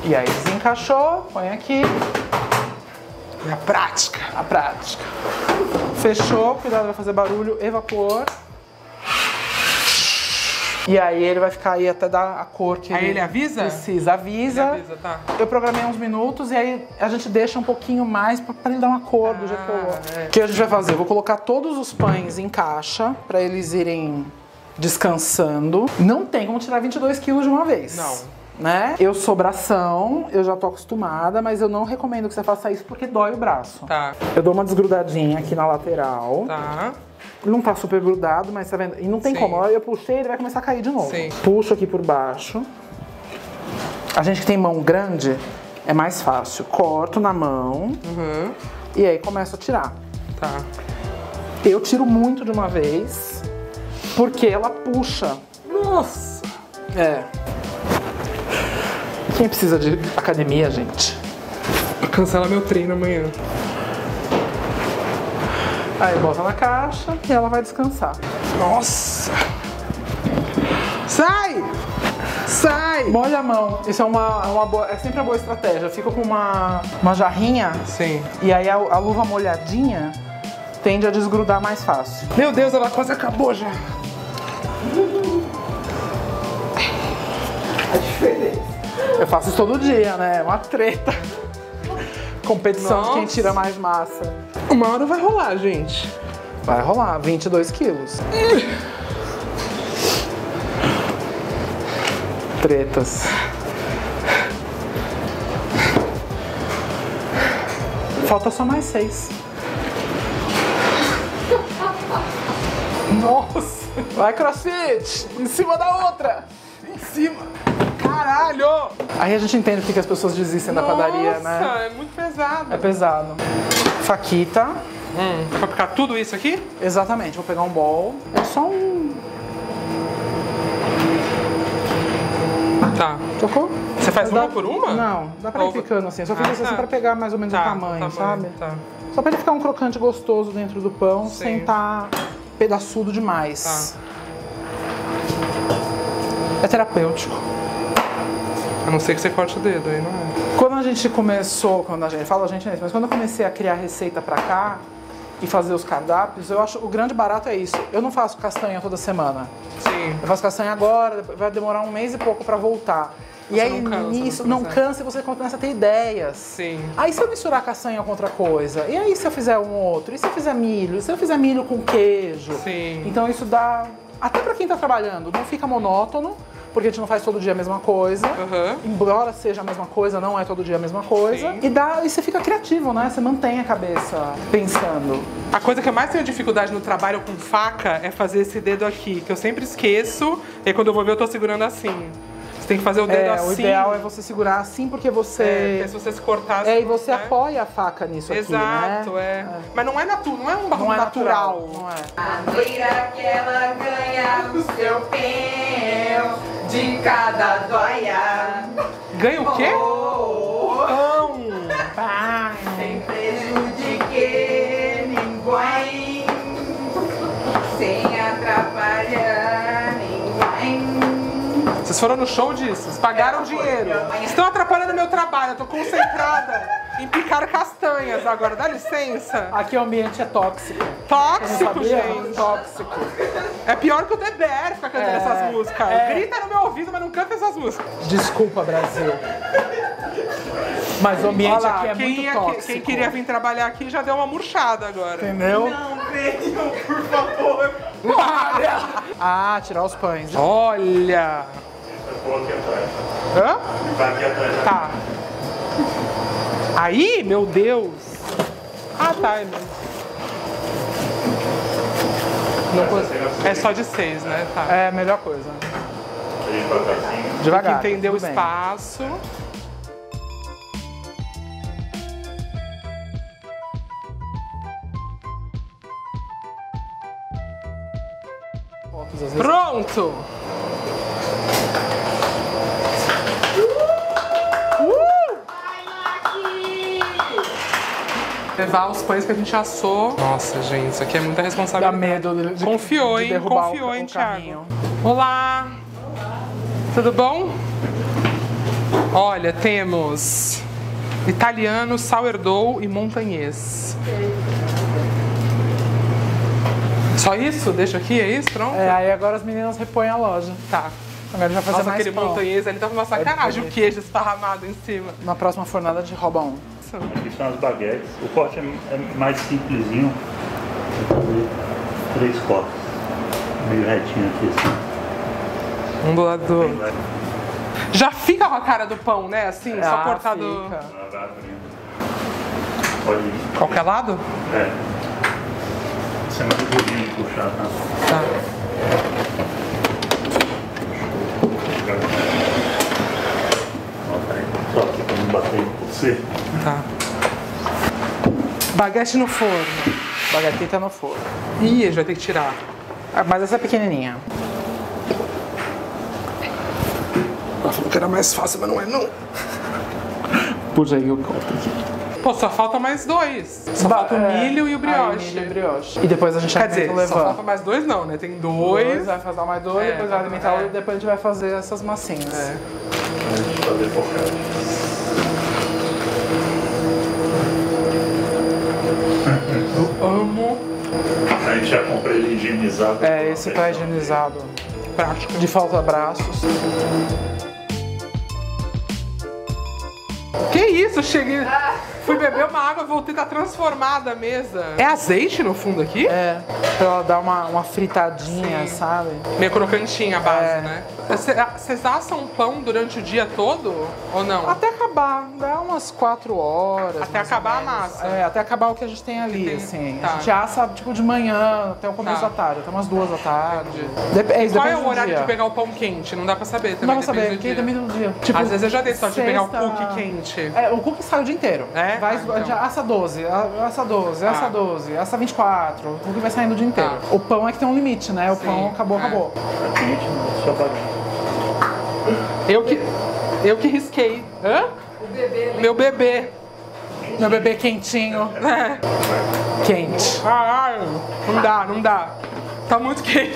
E aí desencaixou, põe aqui. E a prática. A prática. Fechou, cuidado, vai fazer barulho, evapor. E aí ele vai ficar aí até dar a cor que aí ele avisa? precisa. Avisa. Ele avisa, tá. Eu programei uns minutos e aí a gente deixa um pouquinho mais pra ele dar uma cor do ah, jeito que eu... É. O que a gente vai fazer? Eu vou colocar todos os pães em caixa pra eles irem descansando. Não tem como tirar vinte e dois quilos de uma vez. Não. Né? Eu sou bração, eu já tô acostumada, mas eu não recomendo que você faça isso porque dói o braço. Tá. Eu dou uma desgrudadinha aqui na lateral. Tá. Não tá super grudado, mas tá vendo? E não tem Sim. como. Eu puxei, ele vai começar a cair de novo. Sim. Puxo aqui por baixo. A gente que tem mão grande, é mais fácil. Corto na mão. Uhum. E aí começo a tirar. Tá. Eu tiro muito de uma vez, porque ela puxa. Nossa! É. Quem precisa de academia, gente? Cancela meu treino amanhã. Aí bota na caixa e ela vai descansar. Nossa! Sai! Sai! Molha a mão. Isso é uma, uma boa, é sempre uma boa estratégia. Fica com uma, uma jarrinha. Sim. E aí a, a luva molhadinha tende a desgrudar mais fácil. Meu Deus, ela quase acabou já. A diferença. Eu faço isso todo dia, né? É uma treta. Competição Nossa. de quem tira mais massa. Uma hora vai rolar, gente. Vai rolar, vinte e dois quilos. Tretas. Falta só mais seis. Nossa! Vai, CrossFit! Em cima da outra! Em cima! Caralho! Aí a gente entende porque as pessoas desistem Nossa, da padaria, né? Nossa, é muito pesado. É pesado. Faquita. Hum, pra picar tudo isso aqui? Exatamente, vou pegar um bowl. É só um... Tá. Tocou? Você faz Mas uma dá... por uma? Não, dá pra ou... ir picando assim. Eu só fiz ah, assim tá. pra pegar mais ou menos tá, o tamanho, tá sabe? Tá. Só pra ele ficar um crocante gostoso dentro do pão, Sim. sem estar pedaçudo demais. Tá. É terapêutico. A não ser que você corte o dedo, aí não é. Quando a gente começou, quando a gente fala a gente é isso, mas quando eu comecei a criar receita pra cá e fazer os cardápios, eu acho o grande barato é isso. Eu não faço castanha toda semana. Sim. Eu faço castanha agora, vai demorar um mês e pouco pra voltar. E você aí não cansa, nisso, não, não cansa e você começa a ter ideias. Sim. Aí se eu misturar castanha com outra coisa, e aí se eu fizer um outro, e se eu fizer milho, e se eu fizer milho com queijo. Sim. Então isso dá, até pra quem tá trabalhando, não fica monótono, porque a gente não faz todo dia a mesma coisa. Uhum. Embora seja a mesma coisa, não é todo dia a mesma coisa. Sim. E dá, e você fica criativo, né? Você mantém a cabeça pensando. A coisa que eu mais tenho dificuldade no trabalho com faca é fazer esse dedo aqui, que eu sempre esqueço, e quando eu vou ver eu tô segurando assim. Você tem que fazer o dedo é, assim. O ideal é você segurar assim, porque você... É, porque se você se cortar... É, e você né? apoia a faca nisso. Exato, aqui, né? Exato, é. é. Mas não é, natu não é um bagulho não é natural. natural. Não é. A loira que ela ganha o seu pé. De cada dóia. Ganha o quê? Pão. Sem prejudicar ninguém. Sem atrapalhar ninguém. Vocês foram no show disso? Vocês pagaram dinheiro. Estão atrapalhando meu trabalho. Eu tô concentrada em picar castanhas agora. Dá licença. Aqui o ambiente é tóxico. Tóxico, gente. Tóxico. É pior que o The Bear ficar cantando é, essas músicas. É. Grita no meu ouvido, mas não canta essas músicas. Desculpa, Brasil. Mas o ambiente lá, aqui é quem muito é, tóxico. Quem queria vir trabalhar aqui já deu uma murchada agora. Entendeu? Não, venham, por favor. Olha. Ah, tirar os pães. Olha. Hã? Tá. Aí, meu Deus! Ah, tá, irmão. É só de seis, né? Tá. É a melhor coisa. Devagar. Tem que entender o espaço. Pronto! Levar os pães que a gente assou. Nossa, gente, isso aqui é muita responsabilidade. Dá medo de, Confiou, de hein? Confiou, o, hein, o Thiago? Olá. Olá! Tudo bom? Olha, temos italiano, sourdough e montanhês. Só isso? Deixa aqui, é isso? Pronto? É, aí agora as meninas repõem a loja. Tá. Agora já fazer Nossa, mais aquele pão. montanhês, ele tava uma sacanagem, o queijo esparramado em cima. Na próxima fornada a gente rouba um. Aqui são as baguetes. O corte é mais simplesinho. Vou fazer três cortes. Meio retinho aqui assim. Um do lado do outro. Já fica com a cara do pão, né? Assim, ah, só cortado. Do... Qualquer lado? É. Isso é mais durinho de puxar, tá? Tá. Só aqui pra não bater por você. Tá. Baguete no forno. Baguetita no forno. Ih, a gente vai ter que tirar. Ah, mas essa é pequenininha. Ela falou que era mais fácil, mas não é não. Puxa aí, eu corto aqui. Pô, só falta mais dois. Só ba falta o milho é, e o brioche. Milho e brioche. E depois a gente vai fazer. Quer dizer, só falta mais dois não, né? Tem dois. dois vai fazer mais dois, é, depois vai alimentar é. e depois a gente vai fazer essas massinhas. É. A gente vai fazer focado. Eu amo. A gente já compra ele higienizado. É, esse tá higienizado. Prático. De falta braços. Que isso? Eu cheguei. Ah. Fui beber uma água, voltei, tá transformada a mesa. É azeite no fundo aqui? É. Pra ela dar uma, uma fritadinha, Sim. sabe? Meio crocantinha a base, é. né? Vocês assam pão durante o dia todo ou não? Até acabar, dá umas quatro horas. Até acabar a massa? É, até acabar o que a gente tem ali, tem, assim. Tá. A gente assa, tipo, de manhã até o começo tá. da tarde, até umas duas da tarde. Dep é, Qual é o horário dia. de pegar o pão quente? Não dá pra saber também. Não dá pra saber, porque depende do dia. Tipo, às vezes eu já dei só de sexta... pegar o cookie quente. É, o cookie sai o dia inteiro. É? Vai, ah, então. Assa doze, assa doze, ah. assa doze, assa vinte e quatro, o cookie vai saindo o dia inteiro. Ah. O pão é que tem um limite, né? O Sim. pão acabou, ah. acabou. Eu que, eu que risquei. Hã? O bebê, né? Meu bebê. Meu bebê quentinho. É. Quente. Ah, não dá, não dá. Tá muito quente.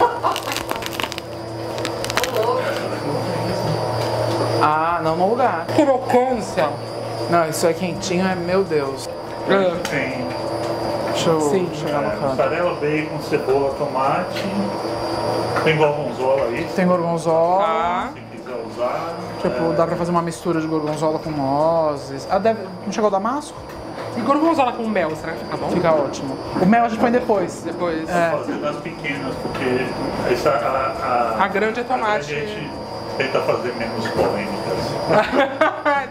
Ah, não no lugar. Crocância. Não, isso é quentinho, é meu Deus. É. Tem. Deixa eu Sim. chegar no canto. É, mussarela, bacon, cebola, tomate. Tem gorgonzola aí? Tem gorgonzola. Ah. Se quiser usar. Tipo, é... dá pra fazer uma mistura de gorgonzola com nozes. Ah, deve... não chegou o damasco? E gorgonzola com mel, será que fica bom? Fica ótimo. O mel a gente põe depois. Depois. É. Vou fazer das pequenas, porque essa, a, a, a grande é tomate. A gente tenta fazer menos polêmicas.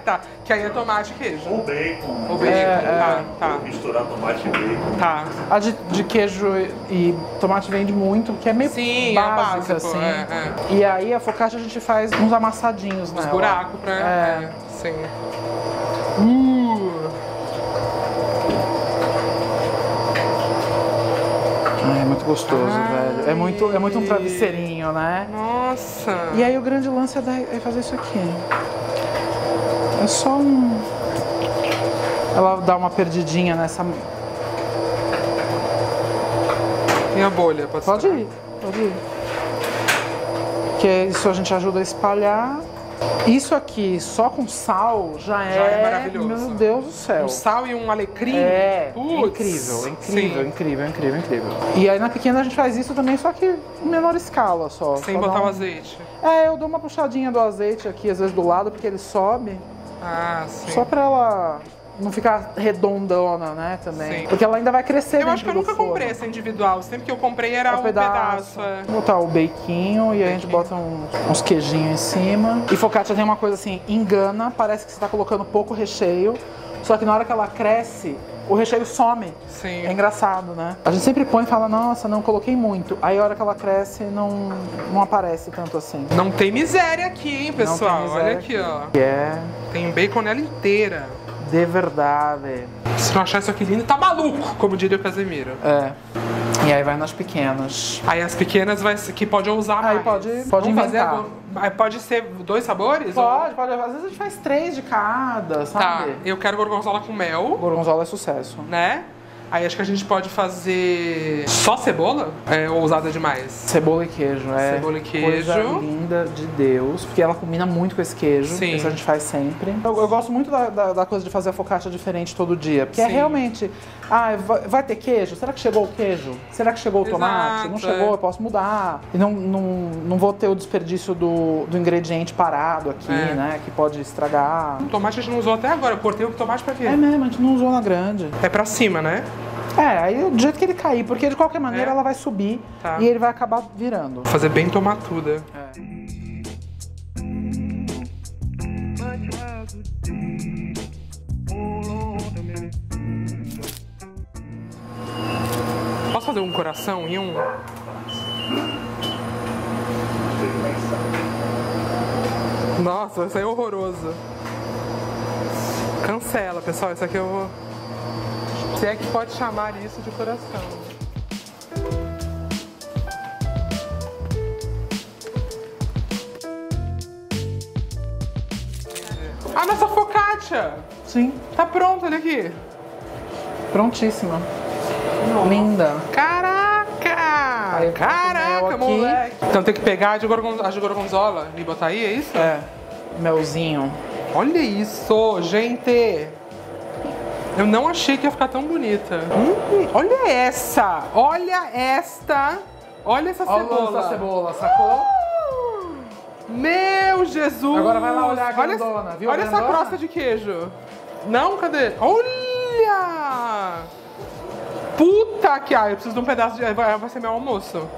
Tá, que aí é tomate e queijo. Ou bacon. Ou bacon. É, tá, é. tá. Misturar tomate e bacon. Tá. A de, de queijo e tomate vende muito, que é meio Sim, básica, é básico, assim. É, é. E aí a focaccia a gente faz uns amassadinhos, né? Uns buracos pra... É. é. Sim. Uh. É muito gostoso, Ai. velho. É muito, é muito um travesseirinho, né? Nossa! E aí o grande lance é fazer isso aqui. É só um... Ela dá uma perdidinha nessa... Tem a bolha, pode ser? Pode ir, pode ir. Porque isso a gente ajuda a espalhar. Isso aqui, só com sal, já, já é... é maravilhoso. Meu Deus do céu. Um sal e um alecrim? É, Puts. incrível, incrível, Sim. incrível, incrível, incrível. E aí na pequena a gente faz isso também, só que em menor escala só. Sem só botar um... o azeite. É, eu dou uma puxadinha do azeite aqui, às vezes do lado, porque ele sobe. Ah, sim. Só pra ela não ficar redondona, né, também. Sim. Porque ela ainda vai crescer. Eu acho que eu nunca forno. comprei essa individual. Sempre que eu comprei era um, um pedaço. pedaço é. Vou botar o beiquinho e aí a gente bota um, uns queijinhos em cima. E focaccia tem uma coisa assim, engana. Parece que você tá colocando pouco recheio. Só que na hora que ela cresce, o recheio some. Sim. É engraçado, né? A gente sempre põe e fala, nossa, não coloquei muito. Aí a hora que ela cresce, não, não aparece tanto assim. Não tem miséria aqui, hein, pessoal? Olha aqui, aqui ó. É. Tem bacon nela inteira. De verdade. Se não achar isso aqui lindo, tá maluco, como diria o Casemiro. É. E aí vai nas pequenas. Aí as pequenas vai, que pode ousar mais. Aí pode, pode inventar. Fazer, pode ser dois sabores? Pode, ou... pode. Às vezes a gente faz três de cada, sabe? Tá, eu quero gorgonzola com mel. Gorgonzola é sucesso. Né? Aí acho que a gente pode fazer só cebola? É ousada demais. Cebola e queijo, é. Cebola e queijo. Coisa linda de Deus, porque ela combina muito com esse queijo. Sim. Isso a gente faz sempre. Eu, eu gosto muito da, da, da coisa de fazer a focaccia diferente todo dia. Porque Sim. é realmente, ah, vai, vai ter queijo? Será que chegou o queijo? Será que chegou o Exato, tomate? Não chegou, é. eu posso mudar. E não, não, não vou ter o desperdício do, do ingrediente parado aqui, é. né? Que pode estragar. O tomate a gente não usou até agora. Eu cortei o tomate pra quê? É mesmo, a gente não usou na grande. É pra cima, né? É, aí do jeito que ele cair, porque de qualquer maneira é. ela vai subir tá. e ele vai acabar virando. Fazer bem tomatuda. É. Posso fazer um coração e um? Nossa, isso aí é horroroso. Cancela, pessoal, isso aqui eu vou... Se é que pode chamar isso de coração. A nossa focaccia! Sim. Tá pronta, olha aqui. Prontíssima. Nossa. Linda. Caraca! Aí, Caraca, moleque! Então tem que pegar a de gorgonzola e botar aí, é isso? É. Melzinho. Olha isso, gente! Eu não achei que ia ficar tão bonita. Hum, olha essa! Olha esta! Olha essa olha cebola! Olha essa cebola, sacou? Uh, meu Jesus! Agora vai lá olhar a grandona, olha, viu? Olha grandona? Essa crosta de queijo. Não, cadê? Olha! Puta que... Ah, eu preciso de um pedaço de... Vai, vai ser meu almoço.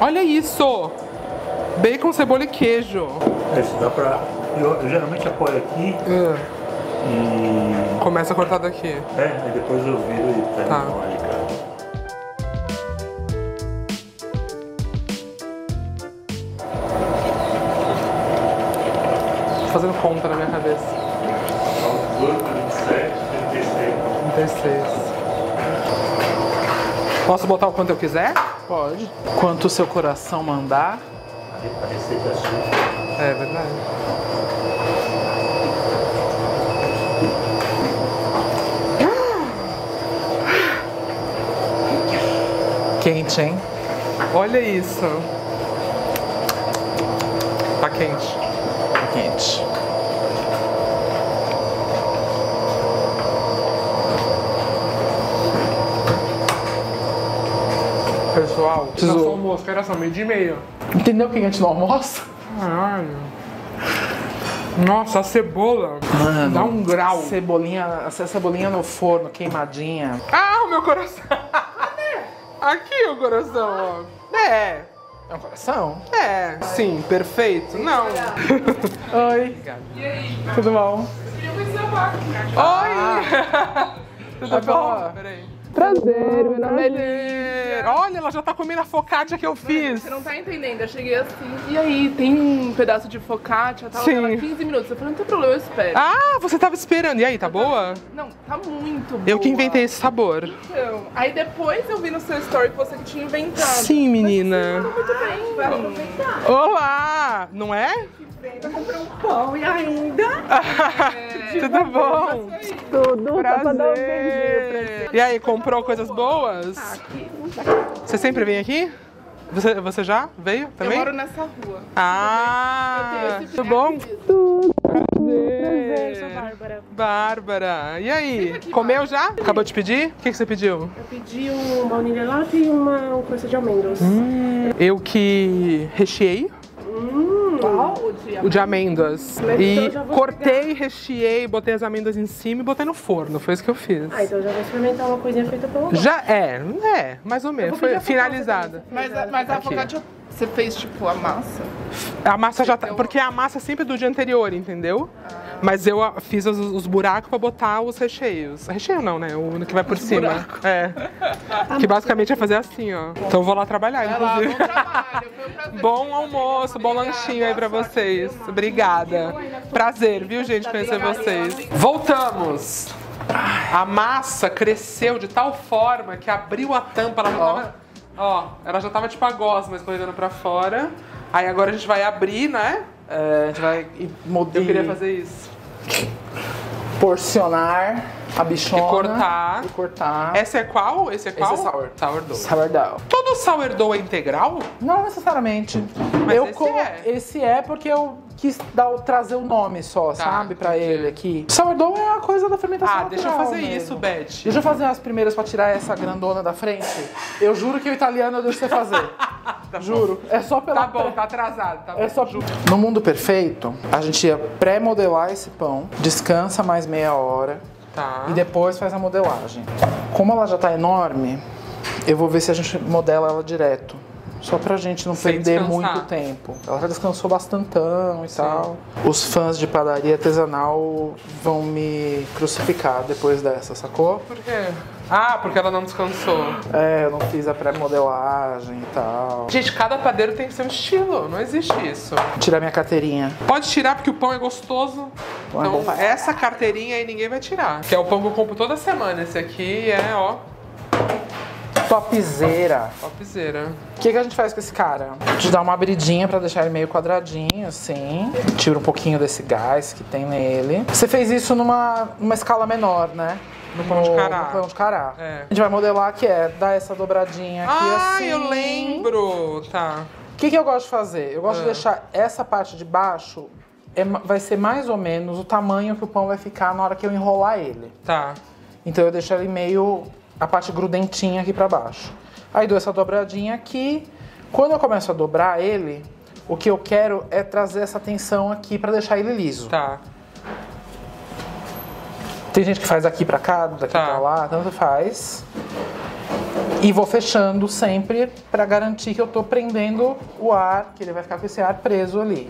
Olha isso! Bacon, cebola e queijo. Isso dá pra... Eu, eu geralmente apoio aqui. Uh. E... Começa a cortar daqui. É, e depois eu viro e pego a lógica. Tô fazendo conta na minha cabeça. dezoito, vinte e sete, trinta e seis. trinta e seis. Posso botar o quanto eu quiser? Pode. Quanto o seu coração mandar. A receita é sua. É verdade. Quente, hein? Olha isso. Tá quente. quente. Pessoal, o nosso almoço era só meio-dia e meia. Entendeu o que a gente não almoça? Caralho. Nossa, a cebola, mano, dá um grau. Cebolinha, a cebolinha no forno, queimadinha. Ah, o meu coração. Aqui o coração, ó. É. É um coração? É. Sim, perfeito. Não. Oi. E aí? Tudo bom? Oi. Tudo bom? Peraí. Prazer, meu nome é Lê. Olha, ela já tá comendo a focaccia que eu fiz. Você não tá entendendo, eu cheguei assim, e aí, tem um pedaço de focaccia, tava lá quinze minutos. Eu falei, não tem problema, eu espero. Ah, você tava esperando, e aí, tá eu boa? Tava... Não, tá muito boa. Eu que inventei esse sabor. Então, aí depois eu vi no seu story que você tinha inventado. Sim, menina. Mas, muito bem, vai aproveitar. Olá, não é? Eu comprei um pão e ainda. É, tudo bom? Tudo, prazer. Pra dar um beijinho. E aí, comprou coisas boas? Ah, aqui. Você sempre vem aqui? Você, você já veio também? Eu moro nessa rua. Ah, eu tudo bom? Tudo. Prazer. Eu sou Bárbara. Bárbara. E aí, comeu já? Acabou de pedir? O que, que você pediu? Eu pedi uma baunilha latte e uma coisa de amêndoas. Hum, eu que recheei. O de, o de amêndoas. E então cortei, pegar. recheei, botei as amêndoas em cima e botei no forno. Foi isso que eu fiz. Ah, então já vou experimentar uma coisinha feita pelo... Já é, é, mais ou menos. Foi finalizada. Mas, mas a focaccia você fez tipo a massa? A massa já tá... Porque a massa é sempre do dia anterior, entendeu? Ah. Mas eu fiz os, os buracos pra botar os recheios. Recheio não, né? O que vai por os cima. Buracos. É. Ah, que basicamente é fazer assim, ó. Bom. Então eu vou lá trabalhar, inclusive. Lá, bom trabalho. Foi um prazer. Bom almoço, bom lanchinho aí pra vocês. Obrigada. Prazer, viu, gente, conhecer vocês. Voltamos. A massa cresceu de tal forma que abriu a tampa. Ela já tava, ó, ela já tava tipo a gosma escorregando pra fora. Aí agora a gente vai abrir, né? É, a gente vai modelar. Eu queria fazer isso. Porcionar a bichona. E cortar. E cortar. Essa é qual? Esse é qual? Esse é sour. Sourdough. Sourdough. Todo sourdough é integral? Não necessariamente. Mas eu esse co... é? Esse é porque eu quis dar, trazer o nome só, tá, sabe? Pra entendi. Ele aqui. Sourdough é a coisa da fermentação. Ah, deixa eu fazer mesmo. Isso, Beth. Deixa eu fazer as primeiras pra tirar essa grandona da frente. Eu juro que o italiano eu deixo você fazer. Tá juro, bom. É só pela... Tá bom, tá atrasado, tá bom. É só... No mundo perfeito, a gente ia pré-modelar esse pão, descansa mais meia hora, tá, e depois faz a modelagem. Como ela já tá enorme, eu vou ver se a gente modela ela direto. Só pra gente não Sem perder descansar. muito tempo. Ela já descansou bastantão e Sim. tal. Os fãs de padaria artesanal vão me crucificar depois dessa, sacou? Por quê? Ah, porque ela não descansou. É, eu não fiz a pré-modelagem e tal. Gente, cada padeiro tem que ser um estilo, não existe isso. Vou tirar minha carteirinha. Pode tirar, porque o pão é gostoso. Pão então, é bom. Essa carteirinha aí ninguém vai tirar. Que é o pão que eu compro toda semana. Esse aqui é, ó... Topzera. Topzera. O que, que a gente faz com esse cara? A gente dá uma abridinha pra deixar ele meio quadradinho, assim. Tira um pouquinho desse gás que tem nele. Você fez isso numa, numa escala menor, né? No pão de cará. No pão de cará. É. A gente vai modelar que é dar essa dobradinha aqui, ah, assim. Ah, eu lembro! Tá. O que, que eu gosto de fazer? Eu gosto é. de deixar essa parte de baixo... É, vai ser mais ou menos o tamanho que o pão vai ficar na hora que eu enrolar ele. Tá. Então eu deixo ele meio... a parte grudentinha aqui pra baixo. Aí dou essa dobradinha aqui. Quando eu começo a dobrar ele, o que eu quero é trazer essa tensão aqui pra deixar ele liso. Tá. Tem gente que faz daqui pra cá, daqui tá. pra lá, tanto faz. E vou fechando sempre pra garantir que eu tô prendendo o ar, que ele vai ficar com esse ar preso ali.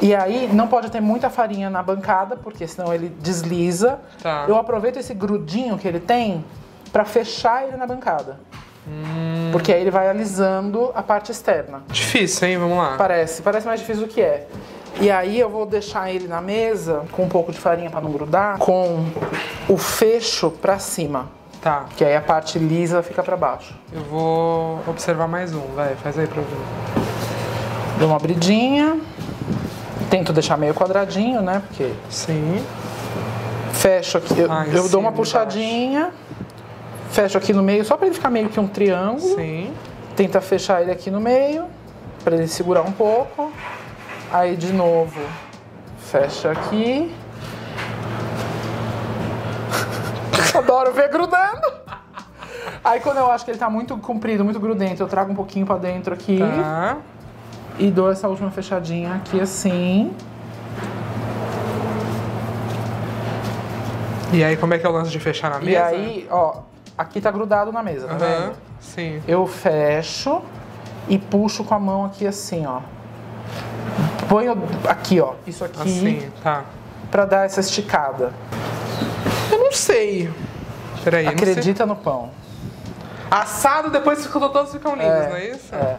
E aí, não pode ter muita farinha na bancada, porque senão ele desliza. Tá. Eu aproveito esse grudinho que ele tem pra fechar ele na bancada. Hum. Porque aí ele vai alisando a parte externa. Difícil, hein? Vamos lá. Parece, parece mais difícil do que é. E aí eu vou deixar ele na mesa, com um pouco de farinha pra não grudar, com o fecho pra cima. Tá. Que aí a parte lisa fica pra baixo. Eu vou observar mais um, vai, faz aí pra eu ver. Dou uma abridinha. Tento deixar meio quadradinho, né? Porque... Sim. Fecho aqui, eu, Ai, eu sim, dou uma puxadinha. Fecho aqui no meio, só pra ele ficar meio que um triângulo. Sim. Tenta fechar ele aqui no meio, pra ele segurar um pouco. Aí, de novo, fecha aqui. Adoro ver grudando. Aí quando eu acho que ele tá muito comprido, muito grudento, eu trago um pouquinho pra dentro aqui. Tá. E dou essa última fechadinha aqui, assim. E aí, como é que é o lance de fechar na mesa? E aí, ó, aqui tá grudado na mesa, tá vendo? Uhum, sim. Eu fecho e puxo com a mão aqui, assim, ó. Ponho aqui, ó, isso aqui. Assim, tá. Pra dar essa esticada. Eu não sei. Peraí, acredita não sei. No pão. Assado, depois todos ficam lindos, é, não é isso? É.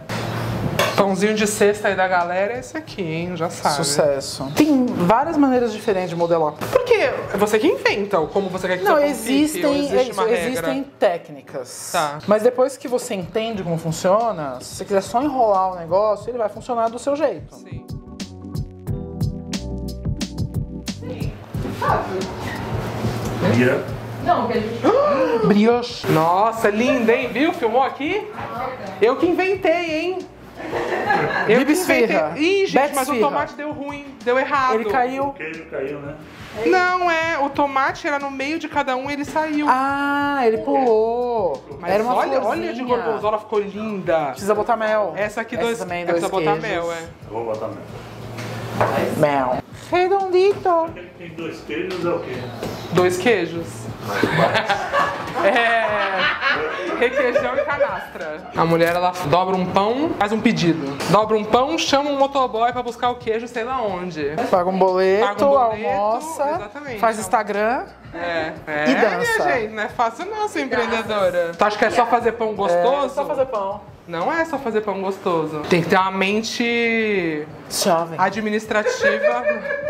Pãozinho de cesta aí da galera é esse aqui, hein? Já sabe. Sucesso. Tem várias maneiras diferentes de modelar. Porque é você que inventa o como você quer que não, seu existem, pão fique, existe uma regra. Existem técnicas. Tá. Mas depois que você entende como funciona, se você quiser só enrolar o negócio, ele vai funcionar do seu jeito. Sim. Sim. Sabe? Yeah. Não, porque ele... Brioche. Nossa, linda, hein? Viu? Filmou aqui? Eu que inventei, hein? Eu que inventei. Ih, gente, Beth mas Esfirra. O tomate deu ruim, deu errado. Ele caiu. O queijo caiu, né? Não, é. O tomate era no meio de cada um e ele saiu. Ah, ele pulou. Mas era uma olha, olha de gorgonzola, ficou linda. Precisa botar mel. Essa aqui Essa dois, também é dois precisa queijos. Botar mel, é. Eu vou botar mel. Mel. Redondito. Tem dois queijos é o quê? Dois queijos. É. Requeijão e canastra. A mulher, ela dobra um pão, faz um pedido. Dobra um pão, chama um motoboy pra buscar o queijo, sei lá onde. Paga um boleto, Paga um boleto almoça, exatamente. Faz Instagram. É, é. E dança. É, gente, não é fácil não ser empreendedora. Tu acha que é só fazer pão gostoso? É só fazer pão. Não é só fazer pão gostoso. Tem que ter uma mente... Jovem. Administrativa.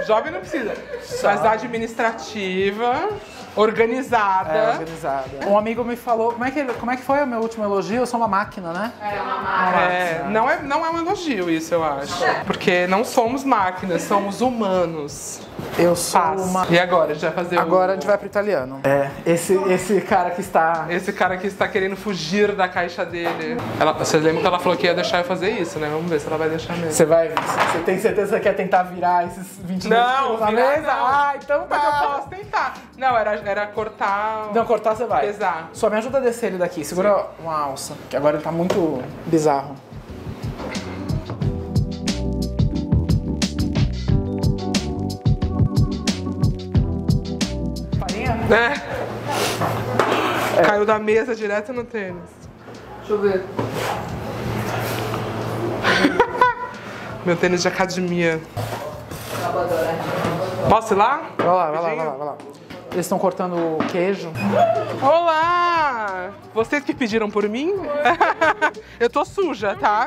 Jovem não precisa. Jovem. Mas administrativa, organizada. É, organizada. Um amigo me falou... Como é que, como é que foi o meu último elogio? Eu sou uma máquina, né? É, uma máquina. É, não, é, não é um elogio isso, eu acho. Porque não somos máquinas, somos humanos. Eu sou Paz. uma... E agora? A gente vai fazer Agora o... a gente vai pro italiano. É. Esse, esse cara que está... Esse cara que está querendo fugir da caixa dele. Ela, vocês lembram que ela falou que ia deixar eu fazer isso, né? Vamos ver se ela vai deixar mesmo. Você vai... Você tem certeza que você quer tentar virar esses vinte não, na mesa? Não. Ah, então tá. Mas eu posso tentar. Não, era, era cortar... Não, cortar você vai. Pesar. Só me ajuda a descer ele daqui. Segura Sim. uma alça, que agora ele tá muito bizarro. Farinha? É. É. Caiu da mesa direto no tênis. Deixa eu ver. Meu tênis de academia. Posso ir lá? Vai lá, vai lá, vai lá, vai lá. Eles estão cortando o queijo. Olá! Vocês que pediram por mim? Eu tô suja, tá?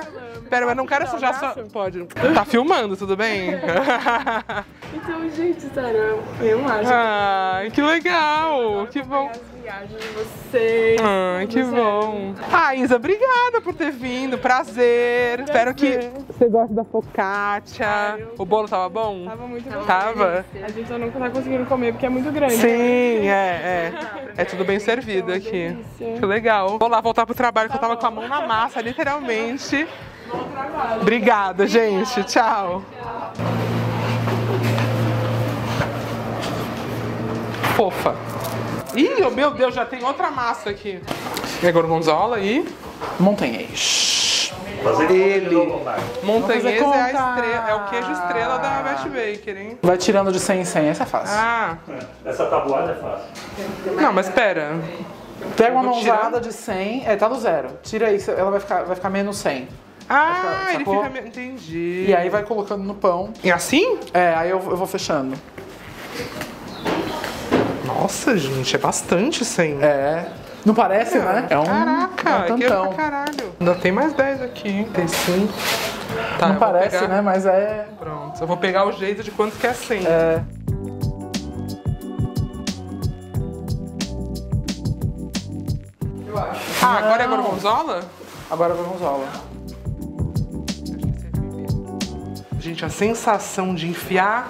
Pera, mas não quero sujar só... Pode. Tá filmando, tudo bem? Então, gente, Sarah, eu acho. Ai, que legal! Que bom. Viagem de vocês. Ah, que bom. Ah, Isa, obrigada por ter vindo. Prazer. Prazer. Espero que você goste da focaccia. Ah, o bolo tava bom? Tava muito bom. Tava? A gente não tá conseguindo comer porque é muito grande. Sim, né? é, é. É tudo bem servido aqui. Que legal. Vou lá voltar pro trabalho que eu tava com a mão na massa, literalmente. Bom trabalho. Obrigada, gente. Tchau. Tchau. Fofa. Ih, meu Deus, já tem outra massa aqui. E agora gorgonzola e... Montanhês. Ele. Montanhês é a estrela, é o queijo estrela da Beth Baker, hein? Vai tirando de cem em cem, essa é fácil. Ah. Essa tabuada é fácil. Não, mas pera. Pega uma mãozada de cem, é, tá no zero. Tira aí, ela vai ficar, vai ficar menos cem. Ah, ficar, ele fica... Me... Entendi. E aí vai colocando no pão. E assim? É, aí eu, eu vou fechando. Nossa, gente, é bastante cem. É. Não parece, é, né? É um, Caraca, é um tantão. Caralho. Ainda tem mais dez aqui, hein? Tem cinco. Tá, não parece, né? Mas é... Pronto, eu vou pegar o jeito de quanto que é cem. É. Eu acho. Ah, não. Agora é gorgonzola? Agora é gorgonzola. Gente, a sensação de enfiar...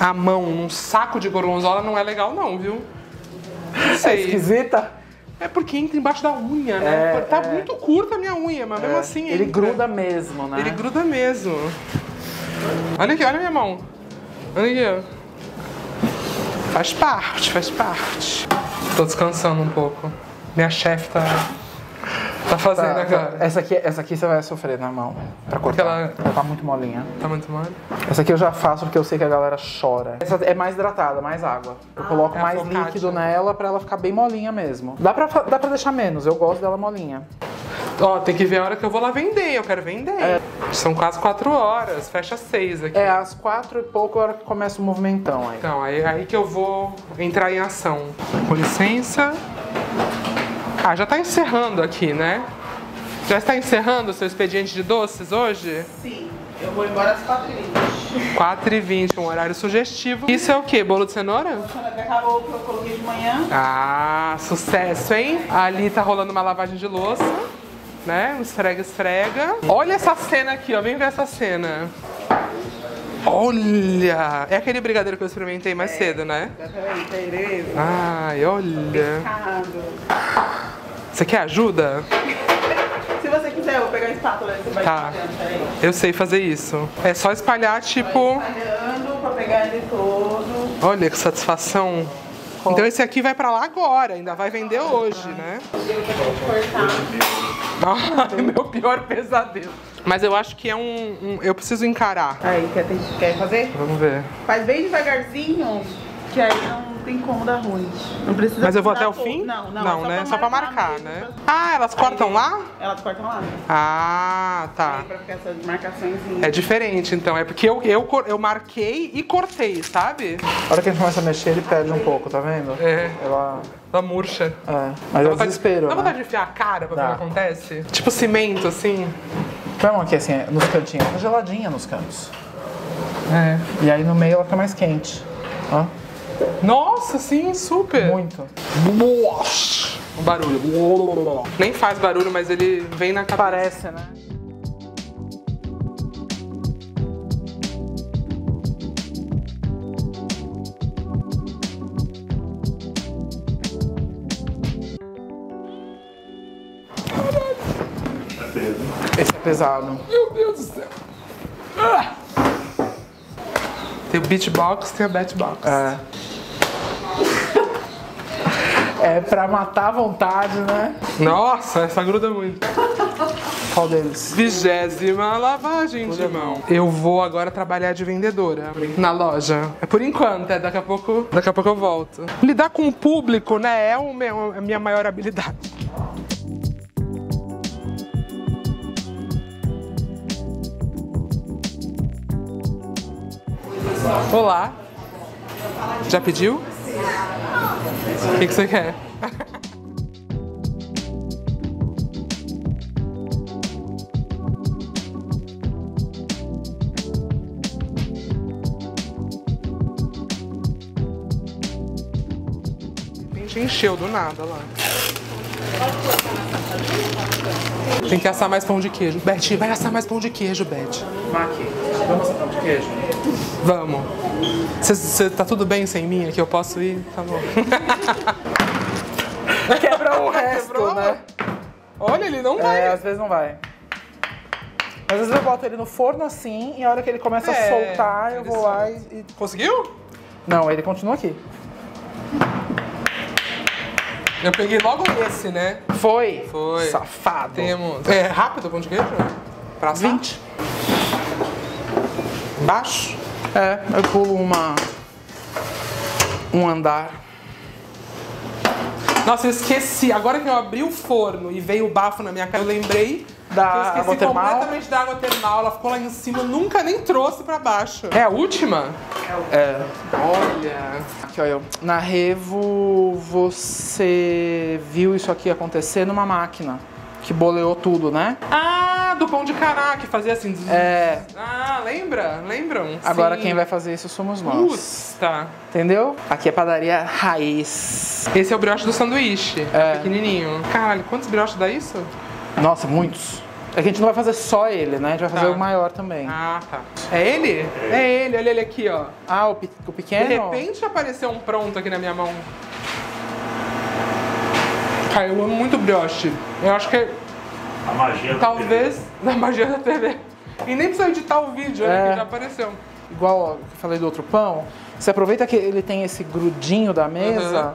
A mão num saco de gorgonzola não é legal não, viu? Não sei. É esquisita? É porque entra embaixo da unha, né? É, tá é. muito curta a minha unha, mas é. mesmo assim... Ele entra. gruda mesmo, né? Ele gruda mesmo. Olha aqui, olha a minha mão. Olha. Faz parte, faz parte. Tô descansando um pouco. Minha chefe tá... Tá fazendo tá, tá. Essa aqui, essa aqui você vai sofrer na mão pra cortar. Ela... ela tá muito molinha. Tá muito mole? Essa aqui eu já faço porque eu sei que a galera chora. Essa é mais hidratada, mais água. Eu ah, coloco é mais focaccia. líquido nela pra ela ficar bem molinha mesmo. Dá pra, dá pra deixar menos, eu gosto dela molinha. Ó, tem que ver a hora que eu vou lá vender, eu quero vender. É. São quase quatro horas, fecha seis aqui. É, às quatro e pouco é a hora que começa o movimentão aí. Então, aí, aí que eu vou entrar em ação. Com licença. Ah, já tá encerrando aqui, né? Já está encerrando o seu expediente de doces hoje? Sim, eu vou embora às quatro e vinte. quatro e vinte, um horário sugestivo. Isso é o quê? Bolo de cenoura? Bolo de cenoura que acabou, que eu coloquei de manhã. Ah, sucesso, hein? Ali tá rolando uma lavagem de louça, né? Um esfrega, esfrega. Olha essa cena aqui, ó. Vem ver essa cena. Olha! É aquele brigadeiro que eu experimentei mais é, cedo, né? Exatamente. Ai, olha! Você quer ajuda? Se você quiser, eu vou pegar a espátula e você vai tá. Eu sei fazer isso. É só espalhar, tipo... Vai espalhando pra pegar ele todo. Olha que satisfação! Oh. Então esse aqui vai pra lá agora, ainda vai vender ah, hoje, ah. né? Ai, meu pior pesadelo. Mas eu acho que é um... um eu preciso encarar. Aí, quer, quer fazer? Vamos ver. Faz bem devagarzinho, que aí não tem como dar ruim. Não precisa... Mas eu vou até o fim? Por... Não, não. Não, só né? Pra só pra marcar, mesmo, né? Pra... Ah, elas cortam aí, lá? Elas cortam lá. Ah, tá. Aí pra ficar essa marcaçãozinha. É diferente, então. É porque eu, eu, eu marquei e cortei, sabe? A hora que a gente começa a mexer, ele perde um pouco, tá vendo? É. Ela... Ela murcha. É. Mas eu desespero, dá vontade de enfiar a cara pra ver o que acontece? Tipo cimento, assim. Põe a mão aqui, assim, nos cantinhos. Tá geladinha nos cantos. É. E aí no meio ela fica mais quente. Ó. Nossa, sim, super. Muito. O barulho. Nem faz barulho, mas ele vem na cabeça. Parece, né? Pesado. Meu Deus do céu. Ah! Tem o beatbox, tem a batbox. É. É pra matar a vontade, né? Nossa, essa gruda muito. Qual deles? Vigésima lavagem de mão. Eu vou agora trabalhar de vendedora na loja. É por enquanto, é daqui a pouco, daqui a pouco eu volto. Lidar com o público, né, é o meu, a minha maior habilidade. Olá, já pediu? O que, que você quer? De repente encheu do nada lá. Tem que assar mais pão de queijo. Beth, vai assar mais pão de queijo, Beth. Maqui, vamos assar pão de queijo? Vamos. Cê, cê, tá tudo bem sem mim aqui? Eu posso ir? Tá bom. Quebra o resto, Quebrou, né? Olha, ele não vai. É, às vezes não vai. Mas às vezes eu boto ele no forno assim e a hora que ele começa é, a soltar, eu vou solta. lá e, e... Conseguiu? Não, ele continua aqui. Eu peguei logo esse, né? Foi. Foi. Safado. Temos. É rápido o pão de queijo? Pra assar? vinte. Baixo? É, eu pulo uma... um andar. Nossa, eu esqueci. Agora que eu abri o forno e veio o bafo na minha cara, eu lembrei da que eu esqueci água termal. completamente da água termal. Ela ficou lá em cima, eu nunca nem trouxe pra baixo. É a última? É. é. Olha. Aqui, olha eu. Na Revo, você viu isso aqui acontecer numa máquina que boleou tudo, né? Ah, do pão de cará, que fazia assim... É. Ah, lembra? Lembram? Agora Sim. quem vai fazer isso somos nós. Usta. Tá. Entendeu? Aqui é padaria raiz. Esse é o brioche do sanduíche. É. Pequenininho. Caralho, quantos brioches dá isso? Nossa, muitos. É que a gente não vai fazer só ele, né? A gente vai tá. fazer o maior também. Ah, tá. É ele? É ele, olha ele aqui, ó. Ah, o, pe o pequeno? De repente apareceu um pronto aqui na minha mão. Cara, eu amo muito brioche. Eu acho que a magia talvez da T V. Na magia da T V. E nem precisa editar o vídeo, olha é. que já apareceu. igual eu falei do outro pão, você aproveita que ele tem esse grudinho da mesa, uhum,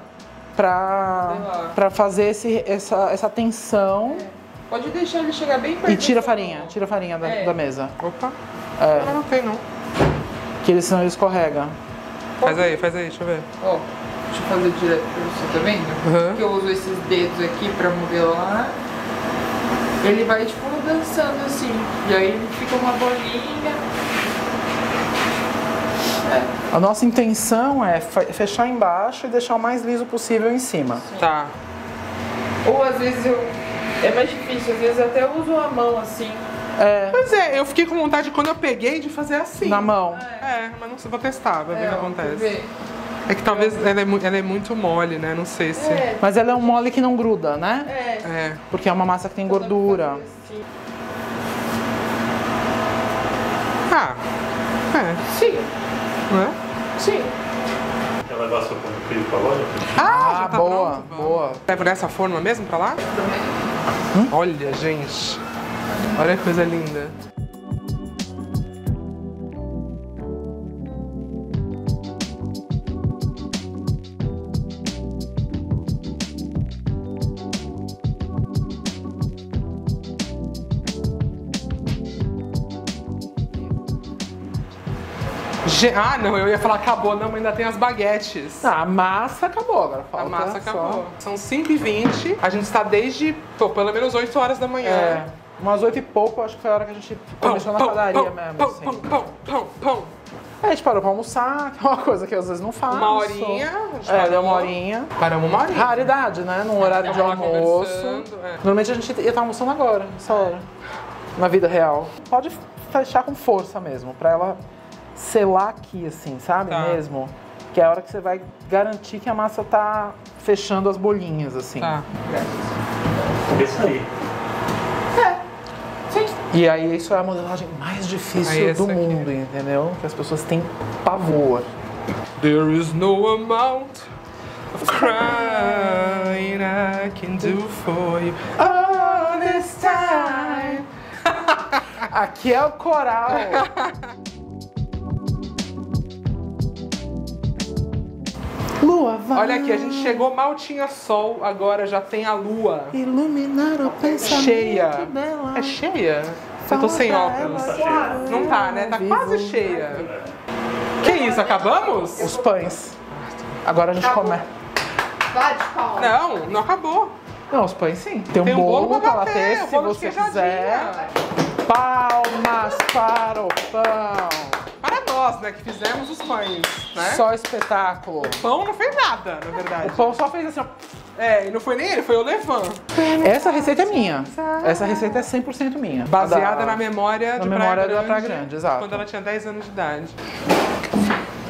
pra, pra fazer esse, essa, essa tensão. É. Pode deixar ele chegar bem perto. E tira a farinha, tira a farinha da, é. da mesa. Opa, é. não, não tem não. Que ele, senão ele escorrega. Faz aí, faz aí, deixa eu ver. Ó, deixa eu fazer direto pra você, tá vendo? Uhum. Que eu uso esses dedos aqui pra modelar. Ele vai, tipo, dançando assim. E aí ele fica uma bolinha. É. A nossa intenção é fechar embaixo e deixar o mais liso possível em cima. Sim. Tá. Ou às vezes eu... É mais difícil, às vezes eu até uso a mão assim. É. Pois é, eu fiquei com vontade quando eu peguei de fazer assim. Na mão. É, é, mas não sei, vou testar, vai ver o que acontece. É que talvez ela é, ela é muito mole, né? Não sei se... É. Mas ela é um mole que não gruda, né? É. É. Porque é uma massa que tem gordura. Ah, é. Sim. Não é? Sim. Ela gosta quando fez pra loja? Ah, já tá boa, pronto, boa. Levo nessa forma mesmo pra lá? Hum? Olha, gente. Olha que coisa linda. Ah, não, eu ia falar acabou, não, mas ainda tem as baguetes. Ah, a massa acabou agora, falta. A massa acabou. Só. São cinco e vinte, a gente está desde, pô, pelo menos oito horas da manhã. É, umas oito e pouco, acho que foi a hora que a gente começou na padaria pão, mesmo, pão, assim. Pão, pão, pão, pão. Aí a gente parou pra almoçar, que é uma coisa que eu, às vezes não faço. Uma horinha. É, deu uma horinha. Paramos uma horinha. Raridade, né, num horário de almoço. É. Normalmente a gente ia estar almoçando agora, nessa hora, na vida real. Pode fechar com força mesmo, pra ela... selar aqui, assim, sabe, tá. mesmo? Que é a hora que você vai garantir que a massa tá fechando as bolinhas, assim. Tá. Esse aí. É. Sim. E aí isso é a modelagem mais difícil do mundo, entendeu? Que as pessoas têm pavor. There is no amount of crying I can do for you all this time. Aqui é o coral. Lua, vai. Olha aqui, a gente chegou, mal tinha sol, agora já tem a lua. Iluminar o pensamento cheia. Dela. É cheia? Só eu tô sem óculos. Não tá, né? Tá vivo. Quase cheia. Que isso, acabamos? Os pães. Agora a gente come. Vai de pau. Não, não acabou. Não, os pães sim. Tem um, tem um bolo, bolo pra bater, se você quiser. Palmas para o pão. Para nós, né, que fizemos os pães, né? Só espetáculo. O pão não fez nada, na verdade. O pão só fez assim, ó. É, e não foi nem ele, foi o Levain. Essa receita é minha. Essa receita é cem por cento minha. Baseada da, na memória na de memória Praia Grande, da Praia Grande, exato. Quando ela tinha dez anos de idade.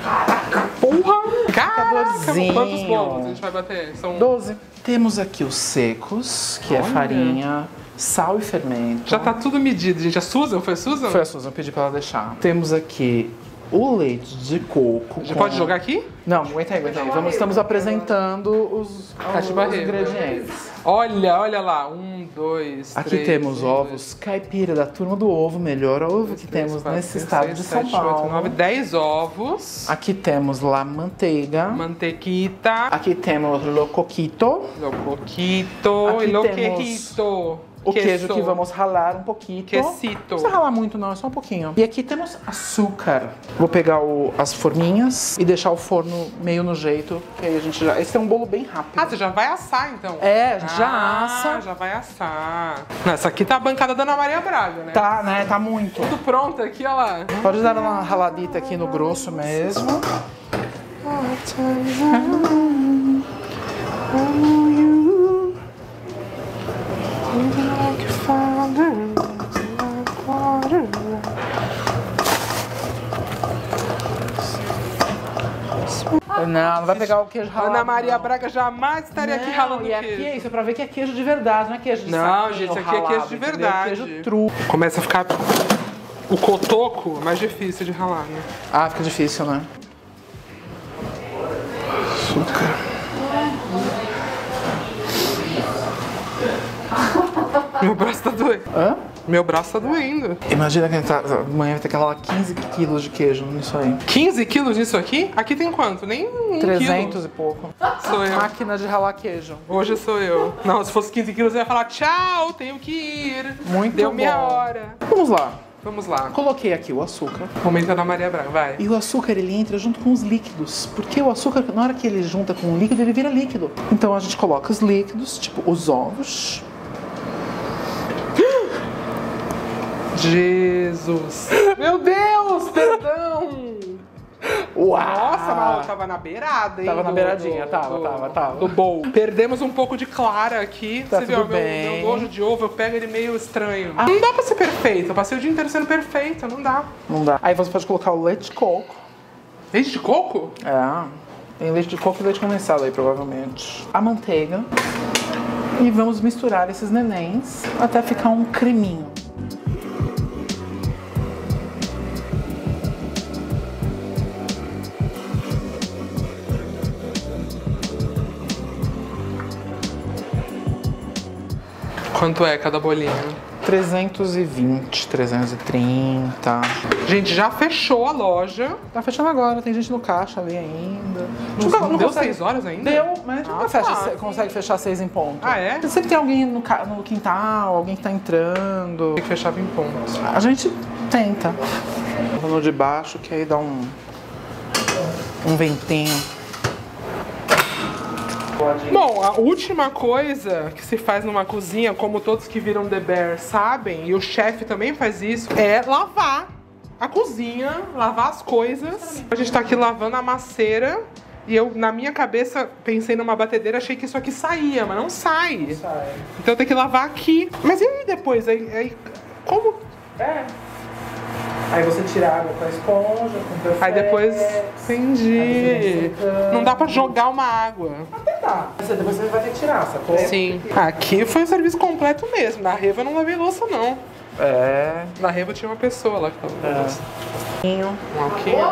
Caraca, porra! Caraca, quantos bolos a gente vai bater? São doze. Temos aqui os secos, que Olha. é farinha... sal e fermento. Já tá tudo medido, gente. A Susan? Foi a Susan? Foi a Susan, eu pedi pra ela deixar. Temos aqui o leite de coco. Já com... pode jogar aqui? Não, aguenta aí, aguenta aí. Vamos, estamos apresentando os, os, os ingredientes. Olha, olha lá. Um, dois, aqui três. Aqui temos dois. Ovos caipira da turma do ovo, melhor ovo dois, que três, temos quatro, nesse estado seis, de São sete, Paulo. oito, nove, dez ovos. Aqui temos lá manteiga. Mantequita. Aqui temos lo coquito. Lo coquito aqui e lo quejito. O queijo que vamos ralar um pouquinho. Quesito. Não precisa ralar muito não, é só um pouquinho. E aqui temos açúcar. Vou pegar o, as forminhas e deixar o forno meio no jeito. Que aí a gente já... Esse é um bolo bem rápido. Ah, você já vai assar então? É, ah, já assa. Já vai assar. Não, essa aqui tá a bancada da Ana Maria Braga, né? Tá, né? Tá muito. Tudo pronto aqui, olha lá. Pode dar uma raladita aqui no grosso mesmo. Não, não vai pegar o queijo ralado. Ana Maria não. Braga jamais estaria não, aqui ralando queijo. E aqui queijo. é isso, pra ver que é queijo de verdade, não é queijo de Não, saquinho, gente, isso aqui ralado, é queijo de verdade. Entendeu? Queijo tru. Começa a ficar... O cotoco é mais difícil de ralar, né? Ah, fica difícil, né? Açúcar. Meu braço tá doendo. Hã? Meu braço tá doendo. Imagina que amanhã vai ter que ralar quinze quilos de queijo nisso aí. quinze quilos nisso aqui? Aqui tem quanto? Nem um trezentos quilo. E pouco. Sou eu. Máquina de ralar queijo. Hoje sou eu. Não, se fosse quinze quilos eu ia falar tchau, tenho que ir. Muito Deu bom. Minha hora. Vamos lá. Vamos lá. Coloquei aqui o açúcar. Comentando a Maria Braga, vai. E o açúcar, ele entra junto com os líquidos. Porque o açúcar, na hora que ele junta com o líquido, ele vira líquido. Então a gente coloca os líquidos, tipo os ovos. Jesus. Meu Deus, perdão. Uau. Nossa, mas tava na beirada, hein? Tava na beiradinha, do, tava, do, tava, tava. Do bowl. Perdemos um pouco de clara aqui. Tá, você viu, bem. Meu, meu nojo de ovo, eu pego ele meio estranho. Ah. Não dá pra ser perfeito, eu passei o dia inteiro sendo perfeita, não dá. Não dá. Aí você pode colocar o leite de coco. Leite de coco? É, tem leite de coco e leite condensado aí, provavelmente. A manteiga. E vamos misturar esses nenéns até ficar um creminho. Quanto é cada bolinha? trezentos e vinte, trezentos e trinta. Gente, já fechou a loja. Tá fechando agora, tem gente no caixa ali ainda. Não, não, não deu seis horas ainda? Deu, mas ah, tá, fecha, tá. Consegue fechar seis em ponto. Ah, é? Sempre tem alguém no, no quintal, alguém que tá entrando. Tem que fechar em ponto. A gente tenta. Vou no de baixo, que aí dá um, um ventinho. Bom, a última coisa que se faz numa cozinha, como todos que viram The Bear sabem, e o chefe também faz isso, é lavar a cozinha, lavar as coisas. A gente tá aqui lavando a maceira e eu, na minha cabeça, pensei numa batedeira, achei que isso aqui saía, mas não sai. Não sai. Então eu tenho que lavar aqui. Mas e aí depois? Aí, aí, como? É. Aí você tira a água com a esponja, com o perfeito. Aí depois... Entendi. Não dá pra jogar uma água. Até dá. Depois você vai ter que tirar, sacou? Sim. Aqui foi o serviço completo mesmo. Na Revo eu não lavei louça, não. É. Na Revo tinha uma pessoa lá que tava lavando louça. Um alquinho.